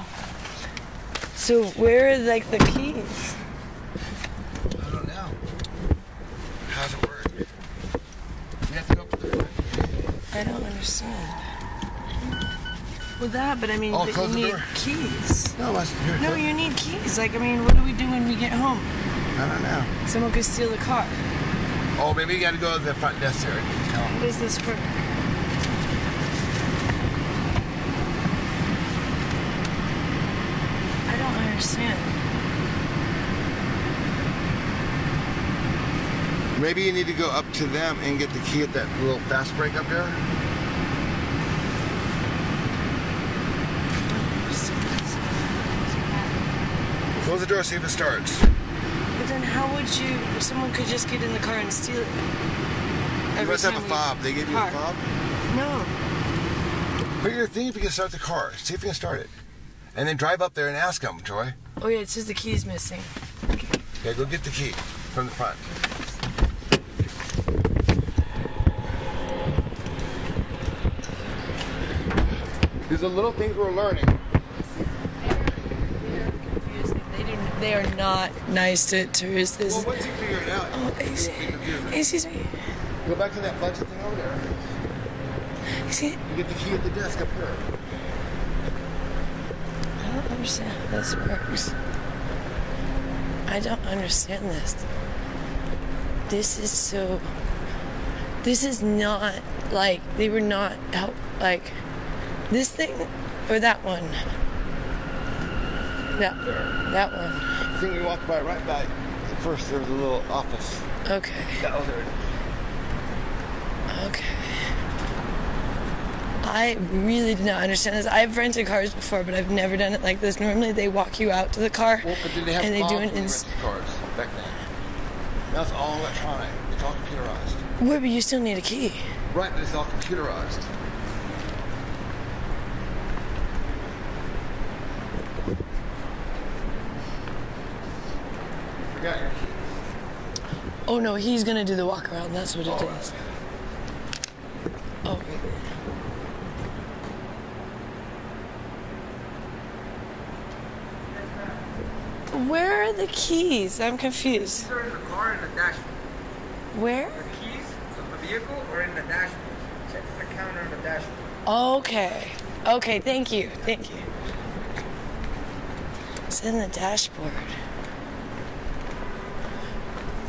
So where are like the keys? I don't know. How's it work? You have to go up to the front. I don't understand. Well, that, but I mean, oh, but you need door. keys. No, here, no you need keys. Like, I mean, what do we do when we get home? I don't know. Someone could steal the car. Oh, maybe you got to go to the front desk here. What is this for? I don't understand. Maybe you need to go up to them and get the key at that little fast break up there. Close the door, see if it starts. But then how would you, if someone could just get in the car and steal it? You must have a fob. They give you a fob? No. Put your thing if you can start the car. See if you can start it. And then drive up there and ask them, Troy. Oh yeah, it says the key's missing. Okay. Yeah, go get the key from the front. These are little things we're learning. They are not nice to tourists. Well, once you figure it out, oh, excuse, excuse me. Go back to that budget thing over there. Excuse you get the key at the desk up here. I don't understand how this works. I don't understand this. This is so. This is not like they were not help like this thing or that one. That, that one. I think we walked by right by. First, there was a little office. Okay. Oh, there it is. Okay. I really did not understand this. I've rented cars before, but I've never done it like this. Normally, they walk you out to the car, well, but did they have and they do an ins. Cars back then. Now it's all electronic. It's all computerized. Wait, but you still need a key. Right, but it's all computerized. Oh no, he's gonna do the walk around. That's what it All is. Right. Oh. Where are the keys? I'm confused. They're in the car in the dashboard. Where? The keys of the vehicle are in the dashboard. Check the counter in the dashboard. Okay. Okay. Thank you. Thank you. It's in the dashboard.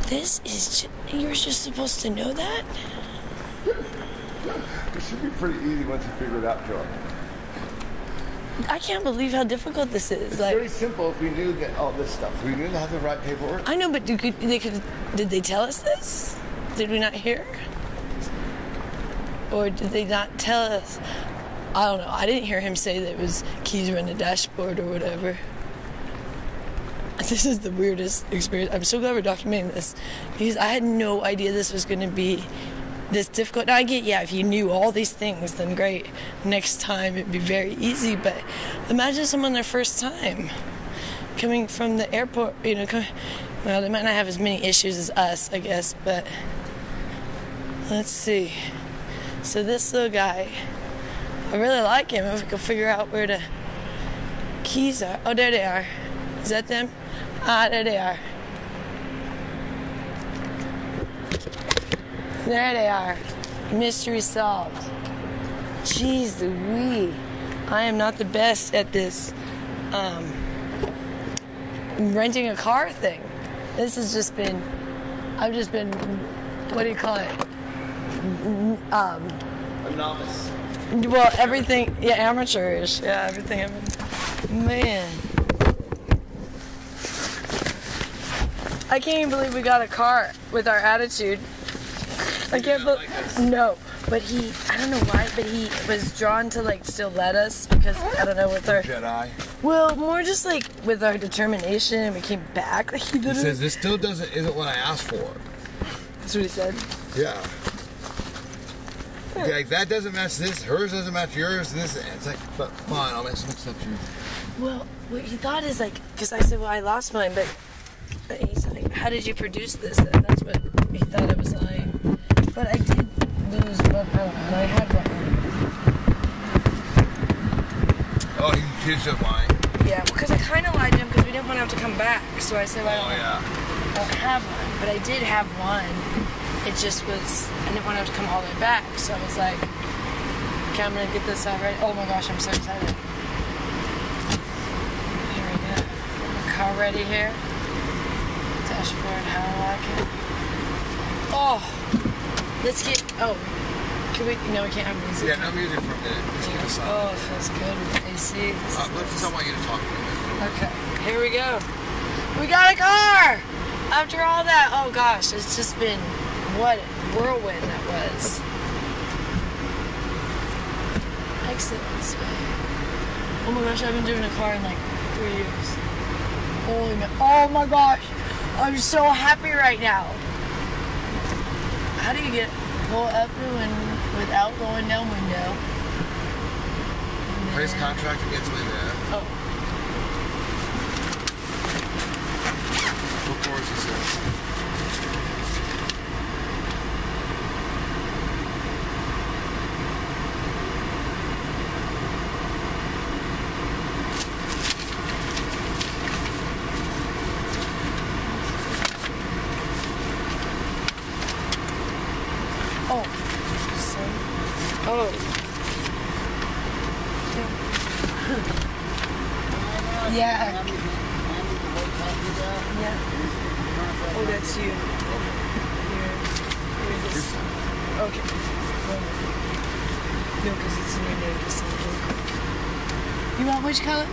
This is, you were just supposed to know that? It should be pretty easy once you figure it out, Joe. I can't believe how difficult this is. It's like, very simple if we knew that all this stuff. If we knew to have the right paperwork. I know, but do, could, they could, did they tell us this? Did we not hear? Or did they not tell us? I don't know. I didn't hear him say that it was keys were in the dashboard or whatever. This is the weirdest experience. I'm so glad we're documenting this because I had no idea this was going to be this difficult. Now I get, yeah, if you knew all these things, then great. Next time it'd be very easy. But imagine someone their first time coming from the airport, you know, coming, well, they might not have as many issues as us, I guess, but let's see. So this little guy, I really like him. If we could figure out where the keys are. Oh, there they are. Is that them? Ah, there they are. There they are. Mystery solved. Jeez Louise. I am not the best at this um, renting a car thing. This has just been, I've just been, what do you call it? Um, a novice. Well, everything, yeah, amateurish. Yeah, everything. Man. I can't even believe we got a car with our attitude. I can't believe, no, but he, I don't know why, but he was drawn to, like, still let us, because, I don't know, with our... Jedi. Well, more just, like, with our determination, and we came back. Like, he, he says, this still doesn't, isn't what I asked for. That's what he said? Yeah. Like, that doesn't match this, hers doesn't match yours, this, and it's like, but fine, I'll mix up yours. Well, what he thought is, like, because I said, well, I lost mine, but, but he said, like, how did you produce this? And that's what he thought it was like. But I did lose one out, and I had one. Oh, he changed up mine. Yeah, because well, I kind of lied to him because we didn't want him to come back. So I said, well, oh, I, don't, yeah. I don't have one. But I did have one. It just was, I didn't want him to come all the way back. So I was like, okay, I'm going to get this out right. Oh my gosh, I'm so excited. Here we go. Car ready here. Dashboard, how I like it. Oh! Let's get, oh, can we, no, we can't have music. Yeah, no music for a minute. Oh, it feels good with A C. This uh, let's just, I want you to talk to me. Okay, here we go. We got a car! After all that, oh gosh, it's just been, what a whirlwind that was. Exit this way. Oh my gosh, I've been doing a car in like three years. Holy man, oh my gosh, I'm so happy right now. How do you get pull up and without going down window? Price contract against window. Oh. What course is this? Which color?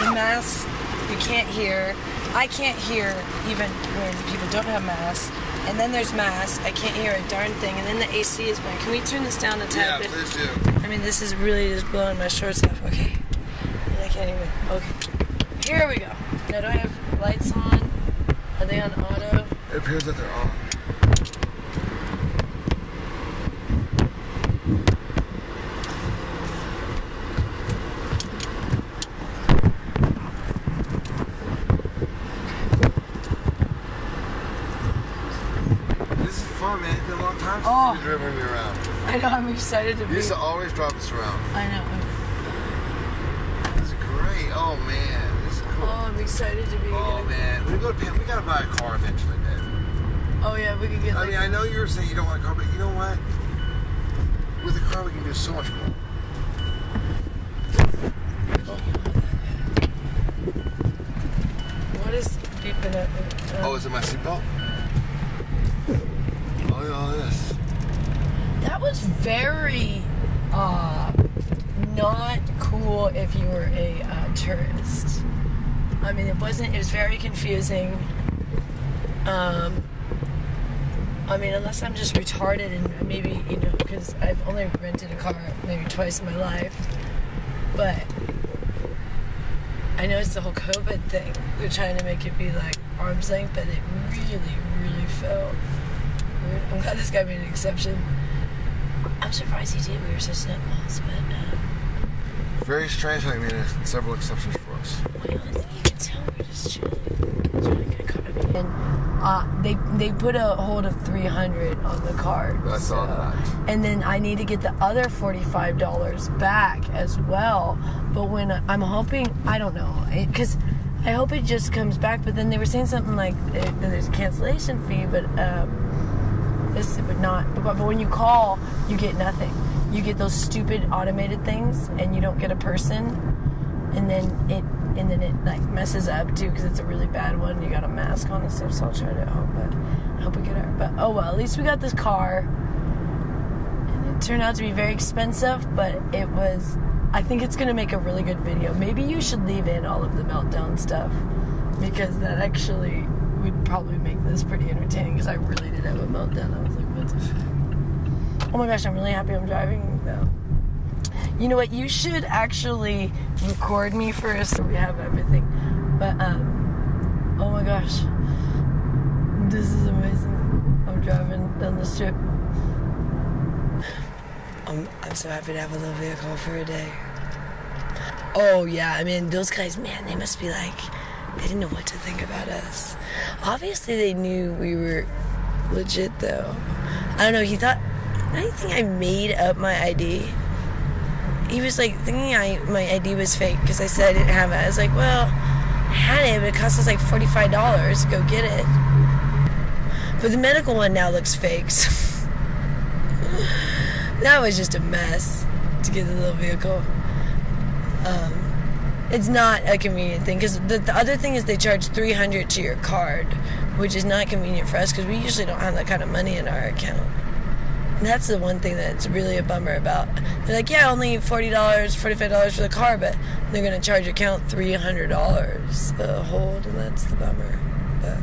The masks, you can't hear. I can't hear even when people don't have masks. And then there's masks. I can't hear a darn thing. And then the A C is bad. Can we turn this down a tad bit? Yeah, please do. I mean, this is really just blowing my shorts off. Okay. I can't even. Okay. Here we go. Now, do I have lights on? Are they on auto? It appears that they're on. Driving me around. I know, I'm excited to be. You used to always drive us around. I know. This is great. Oh man, this is cool. Oh, I'm excited to be. Oh here. Man, we go to Pam. We gotta buy a car eventually, man. Oh yeah, we could get. I like mean, I know you were saying you don't want a car, but you know what? With a car, we can do so much more. Oh. What is beeping at me? Oh, is it my seatbelt? Oh, look at all this. That was very uh, not cool if you were a uh, tourist. I mean, it wasn't, it was very confusing. Um, I mean, unless I'm just retarded and maybe, you know, because I've only rented a car maybe twice in my life. But I know it's the whole COVID thing. They're trying to make it be like arm's length, but it really, really felt weird. I'm glad this guy made an exception. I'm surprised he did. We were such nutballs, but... Uh, Very strange how he made several exceptions for us. Well, you can tell we're just chilling. Trying to get a card. And uh, they, they put a hold of three hundred on the card. I so. saw that. And then I need to get the other forty-five dollars back as well. But when I, I'm hoping, I don't know, because I hope it just comes back. But then they were saying something like it, there's a cancellation fee, but um, this would not. But, but when you call, you get nothing. You get those stupid automated things, and you don't get a person, and then it and then it like messes up too because it's a really bad one. You got a mask on and stuff, so I'll try to hope I hope we get her. But oh well, at least we got this car, and it turned out to be very expensive, but it was. I think it's gonna make a really good video. Maybe you should leave in all of the meltdown stuff because that actually would probably make this pretty entertaining. Because I really did have a meltdown. I was like, what the fuck? Oh my gosh, I'm really happy I'm driving though. You know what? You should actually record me first so we have everything. But, um, oh my gosh. This is amazing. I'm driving down the strip. I'm, I'm so happy to have a little vehicle for a day. Oh yeah, I mean, those guys, man, they must be like, they didn't know what to think about us. Obviously, they knew we were legit though. I don't know, he thought... I think I made up my I D. He was like thinking I my I D was fake because I said I didn't have it. I was like, well, I had it, but it cost us like forty-five dollars. Go get it. But the medical one now looks fake. So that was just a mess to get the little vehicle. Um, it's not a convenient thing because the, the other thing is they charge three hundred dollars to your card, which is not convenient for us because we usually don't have that kind of money in our account. And that's the one thing that's really a bummer about. They're like, yeah, only forty dollars, forty-five dollars for the car, but they're going to charge your account three hundred dollars a hold, and that's the bummer. But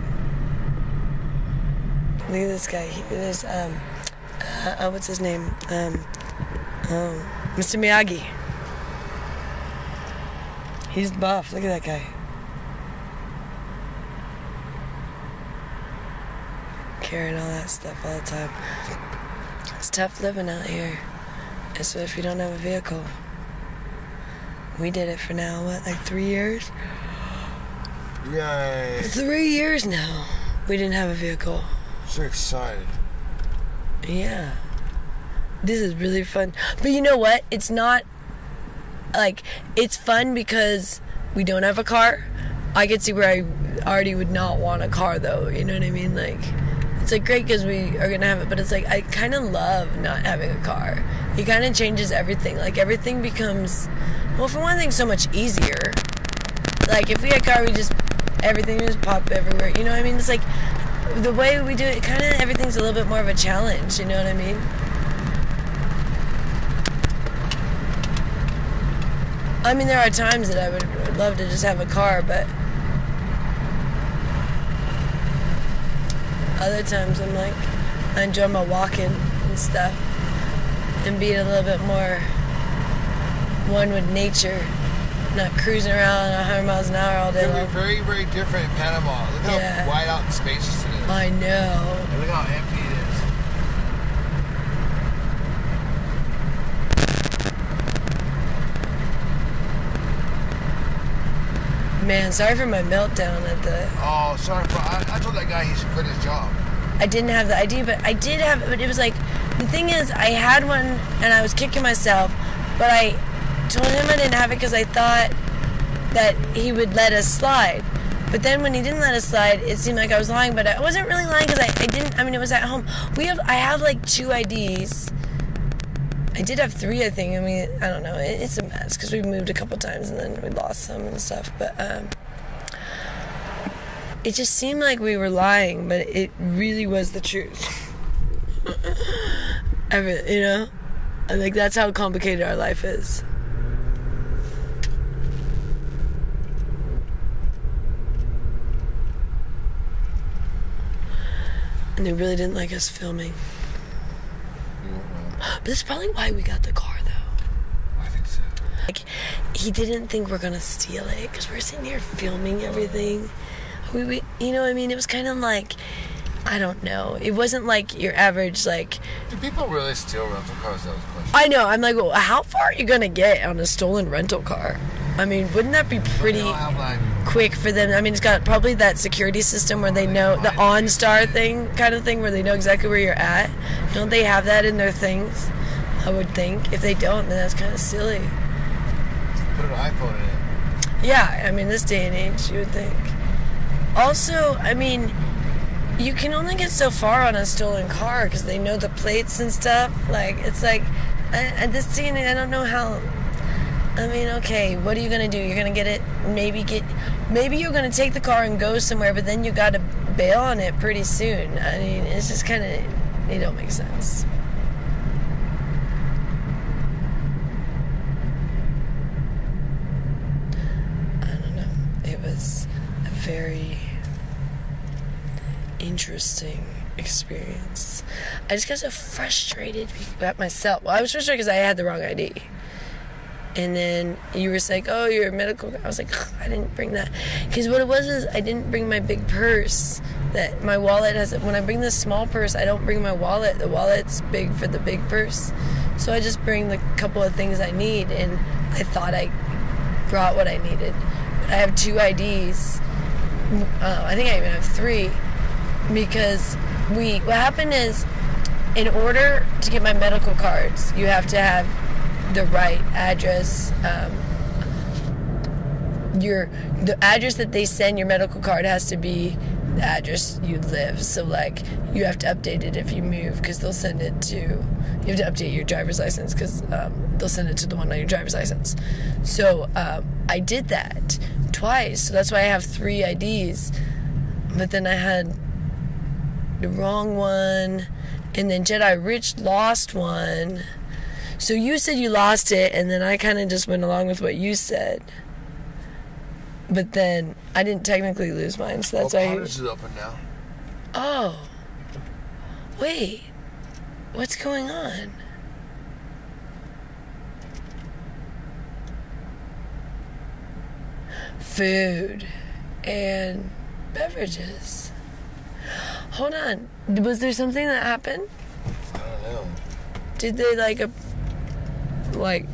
look at this guy. He, there's, um, uh, uh, what's his name? Um, um, Mister Miyagi. He's buff. Look at that guy. Carrying all that stuff all the time. It's tough living out here, and so if you don't have a vehicle, we did it for now, what, like three years? Yay. Three years now, we didn't have a vehicle. So excited. Yeah. This is really fun. But you know what? It's not, like, it's fun because we don't have a car. I could see where I already would not want a car, though, you know what I mean? Like... It's like great because we are gonna have it, but it's like I kind of love not having a car. It kind of changes everything. Like everything becomes, well, for one thing, so much easier. Like if we had a car, we just everything would just pop everywhere. You know what I mean? It's like the way we do it. Kind of everything's a little bit more of a challenge. You know what I mean? I mean, there are times that I would, would love to just have a car, but. Other times I'm like, I enjoy my walking and stuff and being a little bit more one with nature, not cruising around at one hundred miles an hour all day long. It's very, very different in Panama. Look how yeah. wide out and spacious it is. I know. And look how empty it is. Man, sorry for my meltdown at the... Oh, sorry for... I, I told that guy he should quit his job. I didn't have the I D, but I did have... But it was like... The thing is, I had one, and I was kicking myself, but I told him I didn't have it because I thought that he would let us slide. But then when he didn't let us slide, it seemed like I was lying, but I wasn't really lying because I, I didn't... I mean, it was at home. We have... I have, like, two I Ds. I did have three, I think. I mean, I don't know. It, it's a mess because we moved a couple times, and then we lost some and stuff, but... um It just seemed like we were lying, but it really was the truth. Everything, you know? I'm like, that's how complicated our life is. And they really didn't like us filming. But that's probably why we got the car, though. I think so. Like, he didn't think we're gonna steal it because we're sitting here filming everything. We, we you know, I mean, it was kind of like, I don't know. It wasn't like your average, like... Do people really steal rental cars? That was a question. I know. I'm like, well, how far are you going to get on a stolen rental car? I mean, wouldn't that be pretty like, quick for them? I mean, it's got probably that security system where they know, the OnStar thing kind of thing, where they know exactly where you're at. Don't they have that in their things? I would think. If they don't, then that's kind of silly. Put an iPhone in it. Yeah. I mean, this day and age, you would think. Also, I mean... you can only get so far on a stolen car because they know the plates and stuff. Like, it's like, at this scene, I don't know how. I mean, okay, what are you going to do? You're going to get it, maybe get, maybe you're going to take the car and go somewhere, but then you got to bail on it pretty soon. I mean, it's just kind of, it don't make sense. I don't know. It was a very... interesting experience. I just got so frustrated at myself. Well, I was frustrated because I had the wrong I D. And then you were like, oh, you're a medical guy. I was like, I didn't bring that. Because what it was is I didn't bring my big purse. That my wallet has, when I bring the small purse, I don't bring my wallet. The wallet's big for the big purse. So I just bring the couple of things I need. And I thought I brought what I needed. But I have two I Ds. Uh, I think I even have three. Because we, what happened is, in order to get my medical cards, you have to have the right address. Um, your the address that they send your medical card has to be the address you live. So like, you have to update it if you move, because they'll send it to. You have to update your driver's license because um, they'll send it to the one on your driver's license. So um, I did that twice. So that's why I have three I Ds. But then I had the wrong one, and then Jedi Rich lost one. So you said you lost it, and then I kind of just went along with what you said. But then I didn't technically lose mine, so that's well, why. Potter's is open now. Oh, wait, what's going on? Food and beverages. Hold on. Was there something that happened? I don't know. Did they, like, a, like,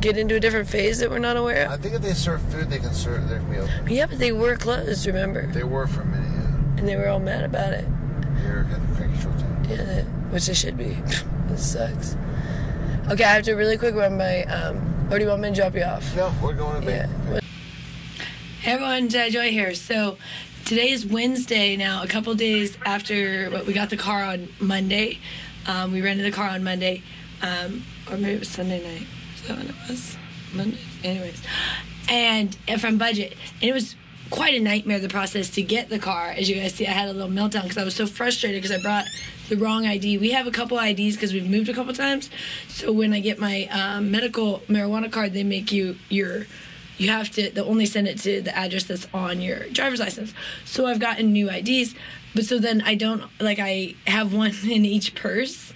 get into a different phase that we're not aware of? I think if they serve food, they can serve their meal. Yeah, but they were closed, remember? They were for a minute, yeah. And they were all mad about it. They were kind of cranky short time. Yeah, which they should be. This sucks. Okay, I have to really quick run by, um, or do you want me to drop you off? No, we're going to bed. Yeah. Hey, everyone, Jedi Joy here. So... today is Wednesday now, a couple days after what we got the car on Monday. Um, we rented the car on Monday, um, or maybe it was Sunday night. Is that when it was? Monday? Anyways. And, and from Budget. And it was quite a nightmare, the process to get the car. As you guys see, I had a little meltdown because I was so frustrated because I brought the wrong I D. We have a couple I Ds because we've moved a couple times. So when I get my um, medical marijuana card, they make you your... you have to, they'll only send it to the address that's on your driver's license. So I've gotten new I Ds, but so then I don't, like I have one in each purse,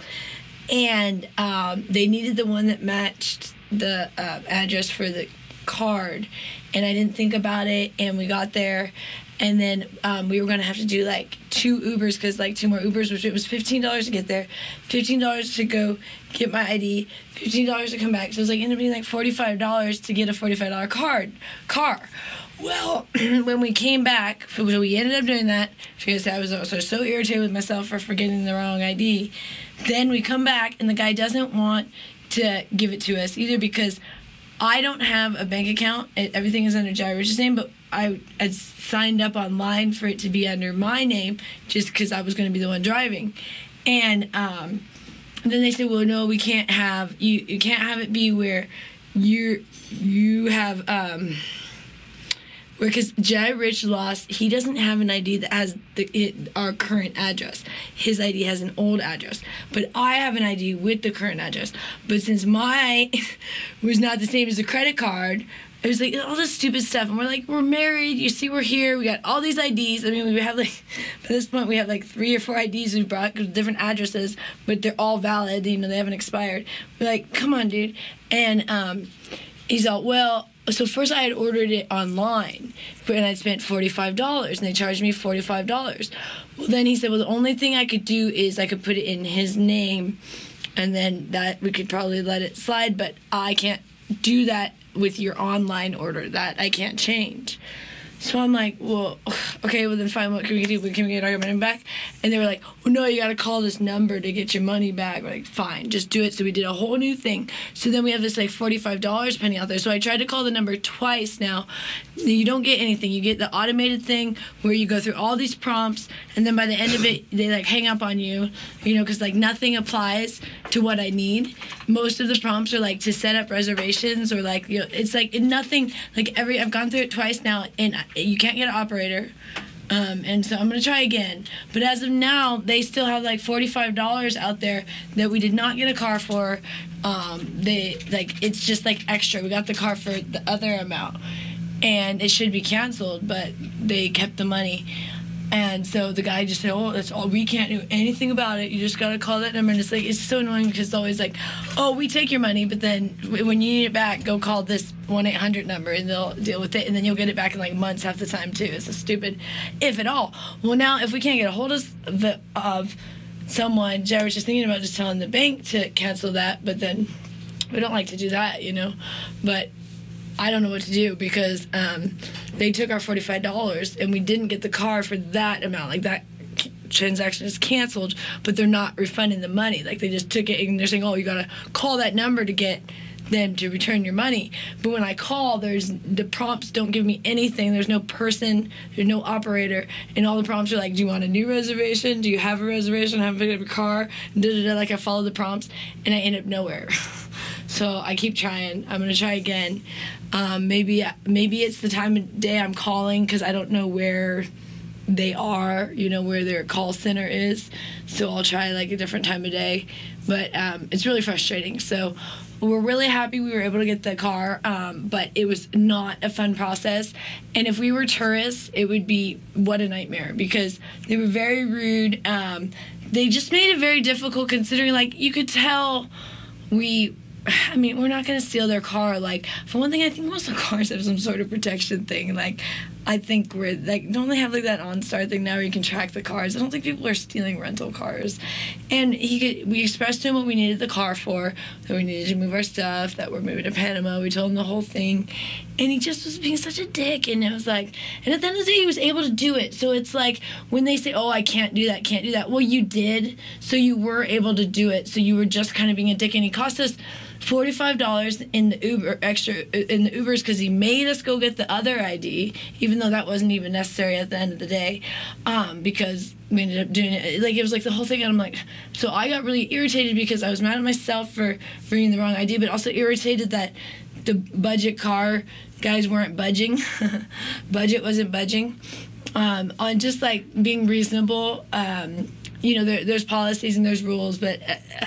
and um, they needed the one that matched the uh, address for the card, and I didn't think about it, and we got there, and then um, we were going to have to do like two Ubers, because like two more Ubers, which it was fifteen dollars to get there, fifteen dollars to go get my I D, fifteen dollars to come back. So it was like, ended up being like forty-five dollars to get a forty-five dollar card, car. Well, when we came back, so we ended up doing that, because I was also so irritated with myself for forgetting the wrong I D. Then we come back, and the guy doesn't want to give it to us either, because I don't have a bank account. Everything is under Jedi Rich's name, but I had signed up online for it to be under my name just because I was going to be the one driving. And um, then they said, well, no, we can't have, you, you can't have it be where you you have, um, where, because Jedi Rich lost, he doesn't have an I D that has the, it, our current address. His I D has an old address. But I have an I D with the current address. But since my was not the same as the credit card, it was like all this stupid stuff, and we're like, we're married, you see, we're here, we got all these I Ds. I mean, we have like, by this point, we have like three or four I Ds we've brought, different addresses, but they're all valid, you know, they haven't expired. We're like, come on, dude. And um, he's all, well, So first I had ordered it online, and I spent forty-five dollars, and they charged me forty-five dollars. Well, then he said, well, the only thing I could do is I could put it in his name, and then that we could probably let it slide, but I can't do that with your online order. That I can't change. So I'm like, well, okay, well, then fine, what can we do? Can we get our money back? And they were like, well, no, you got to call this number to get your money back. We're like, fine, just do it. So we did a whole new thing. So then we have this, like, forty-five dollars penny out there. So I tried to call the number twice now. You don't get anything. You get the automated thing where you go through all these prompts, and then by the end of it, they, like, hang up on you, you know, because, like, nothing applies to what I need. Most of the prompts are, like, to set up reservations or, like, you know, it's, like, nothing. Like, every I've gone through it twice now, and I, you can't get an operator, um, and so I'm going to try again. But as of now, they still have like forty-five dollars out there that we did not get a car for. Um, they like it's just like extra. We got the car for the other amount, and it should be canceled, but they kept the money. And so the guy just said, oh, that's all. We can't do anything about it. You just got to call that number. And it's like, it's so annoying because it's always like, oh, we take your money, but then when you need it back, go call this one eight hundred number and they'll deal with it. And then you'll get it back in like months half the time too. It's a stupid, if at all. Well, now if we can't get a hold of, the, of someone, Jared was just thinking about just telling the bank to cancel that, but then we don't like to do that, you know. But I don't know what to do because um, they took our forty-five dollars and we didn't get the car for that amount. Like, that transaction is canceled, but they're not refunding the money. Like, they just took it and they're saying, oh, you got to call that number to get them to return your money. But when I call, there's the prompts don't give me anything. There's no person, there's no operator, and all the prompts are like, do you want a new reservation? Do you have a reservation? I haven't picked up your car. Da, da, da. Like, I follow the prompts and I end up nowhere. So I keep trying. I'm gonna try again. Um, maybe maybe it's the time of day I'm calling because I don't know where they are, you know, where their call center is. So I'll try like a different time of day. But um, it's really frustrating. So we're really happy we were able to get the car, um, but it was not a fun process. And if we were tourists, it would be what a nightmare because they were very rude. Um, they just made it very difficult considering, like, you could tell we... I mean, we're not going to steal their car. Like, for one thing, I think most of the cars have some sort of protection thing. Like, I think we're, like, don't they have, like, that OnStar thing now where you can track the cars? I don't think people are stealing rental cars. And he could, we expressed to him what we needed the car for, that we needed to move our stuff, that we're moving to Panama. We told him the whole thing. And he just was being such a dick. And it was like, and at the end of the day, he was able to do it. So it's like, when they say, oh, I can't do that, can't do that. Well, you did. So you were able to do it. So you were just kind of being a dick. And he cost us forty-five dollars in the Uber extra in the Ubers because he made us go get the other I D, even though that wasn't even necessary at the end of the day, um, because we ended up doing it. Like, it was like the whole thing, and I'm like, so I got really irritated because I was mad at myself for bringing the wrong I D, but also irritated that the budget car guys weren't budging. Budget wasn't budging um, on just like being reasonable. Um, you know, there, there's policies and there's rules, but uh,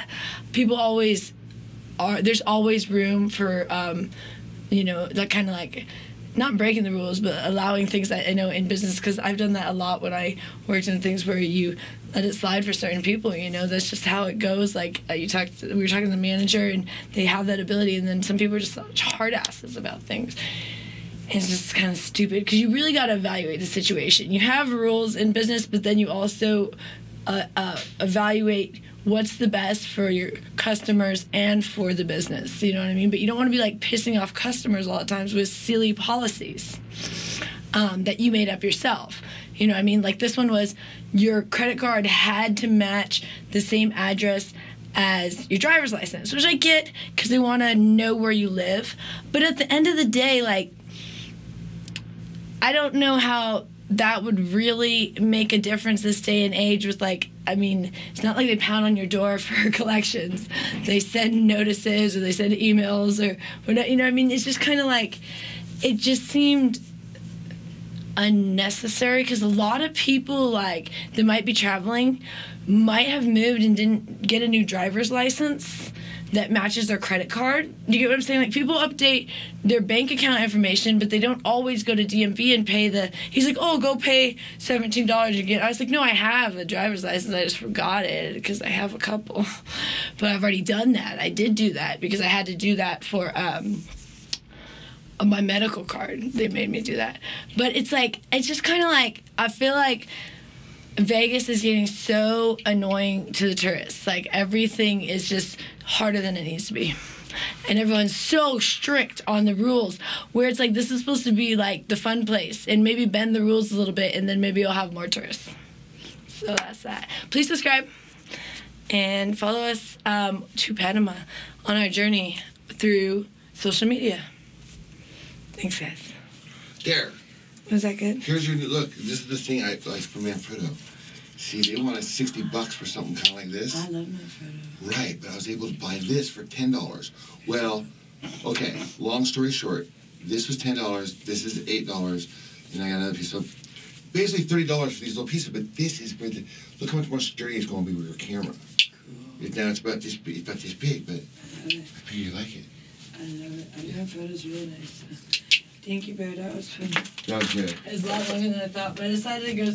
people always. Are, there's always room for, um, you know, that kind of like, not breaking the rules, but allowing things that I know in business, because I've done that a lot when I worked in things where you let it slide for certain people, you know, that's just how it goes. Like, uh, you talked, we were talking to the manager, and they have that ability, and then some people are just such hard asses about things. It's just kind of stupid, because you really got to evaluate the situation. You have rules in business, but then you also uh, uh, evaluate what's the best for your customers and for the business, you know what I mean? But you don't want to be, like, pissing off customers a lot of times with silly policies um, that you made up yourself, you know what I mean? Like, this one was your credit card had to match the same address as your driver's license, which I get because they want to know where you live. But at the end of the day, like, I don't know how that would really make a difference this day and age with, like, I mean, it's not like they pound on your door for collections. They send notices or they send emails or whatever, you know what I mean? It's just kind of like, it just seemed unnecessary because a lot of people, like, that might be traveling might have moved and didn't get a new driver's license that matches their credit card. Do you get what I'm saying? Like, people update their bank account information, but they don't always go to D M V and pay the... He's like, oh, go pay seventeen dollars again. I was like, no, I have a driver's license. I just forgot it because I have a couple. But I've already done that. I did do that because I had to do that for... Um, my medical card. They made me do that. But it's like, it's just kind of like, I feel like Vegas is getting so annoying to the tourists. Like, everything is just harder than it needs to be. And everyone's so strict on the rules, where it's like, this is supposed to be like the fun place, and maybe bend the rules a little bit, and then maybe you'll have more tourists. So that's that. Please subscribe and follow us um, to Panama on our journey through social media. Thanks, guys. There. Was that good? Here's your new look. This is the thing I like from Manfredo. See, they wanted sixty bucks for something kind of like this. I love Manfredo. Right, but I was able to buy this for ten dollars. Well, okay, long story short, this was ten dollars, this is eight dollars, and I got another piece of, basically thirty dollars for these little pieces, but this is where the, look how much more sturdy it's going to be with your camera. Cool. Now it's about this, it's about this big, but I feel you like it. I love it. I mean, Manfredo's really nice. Thank you, Bear. That was fun. That was good. It was a lot longer than I thought, but I decided to go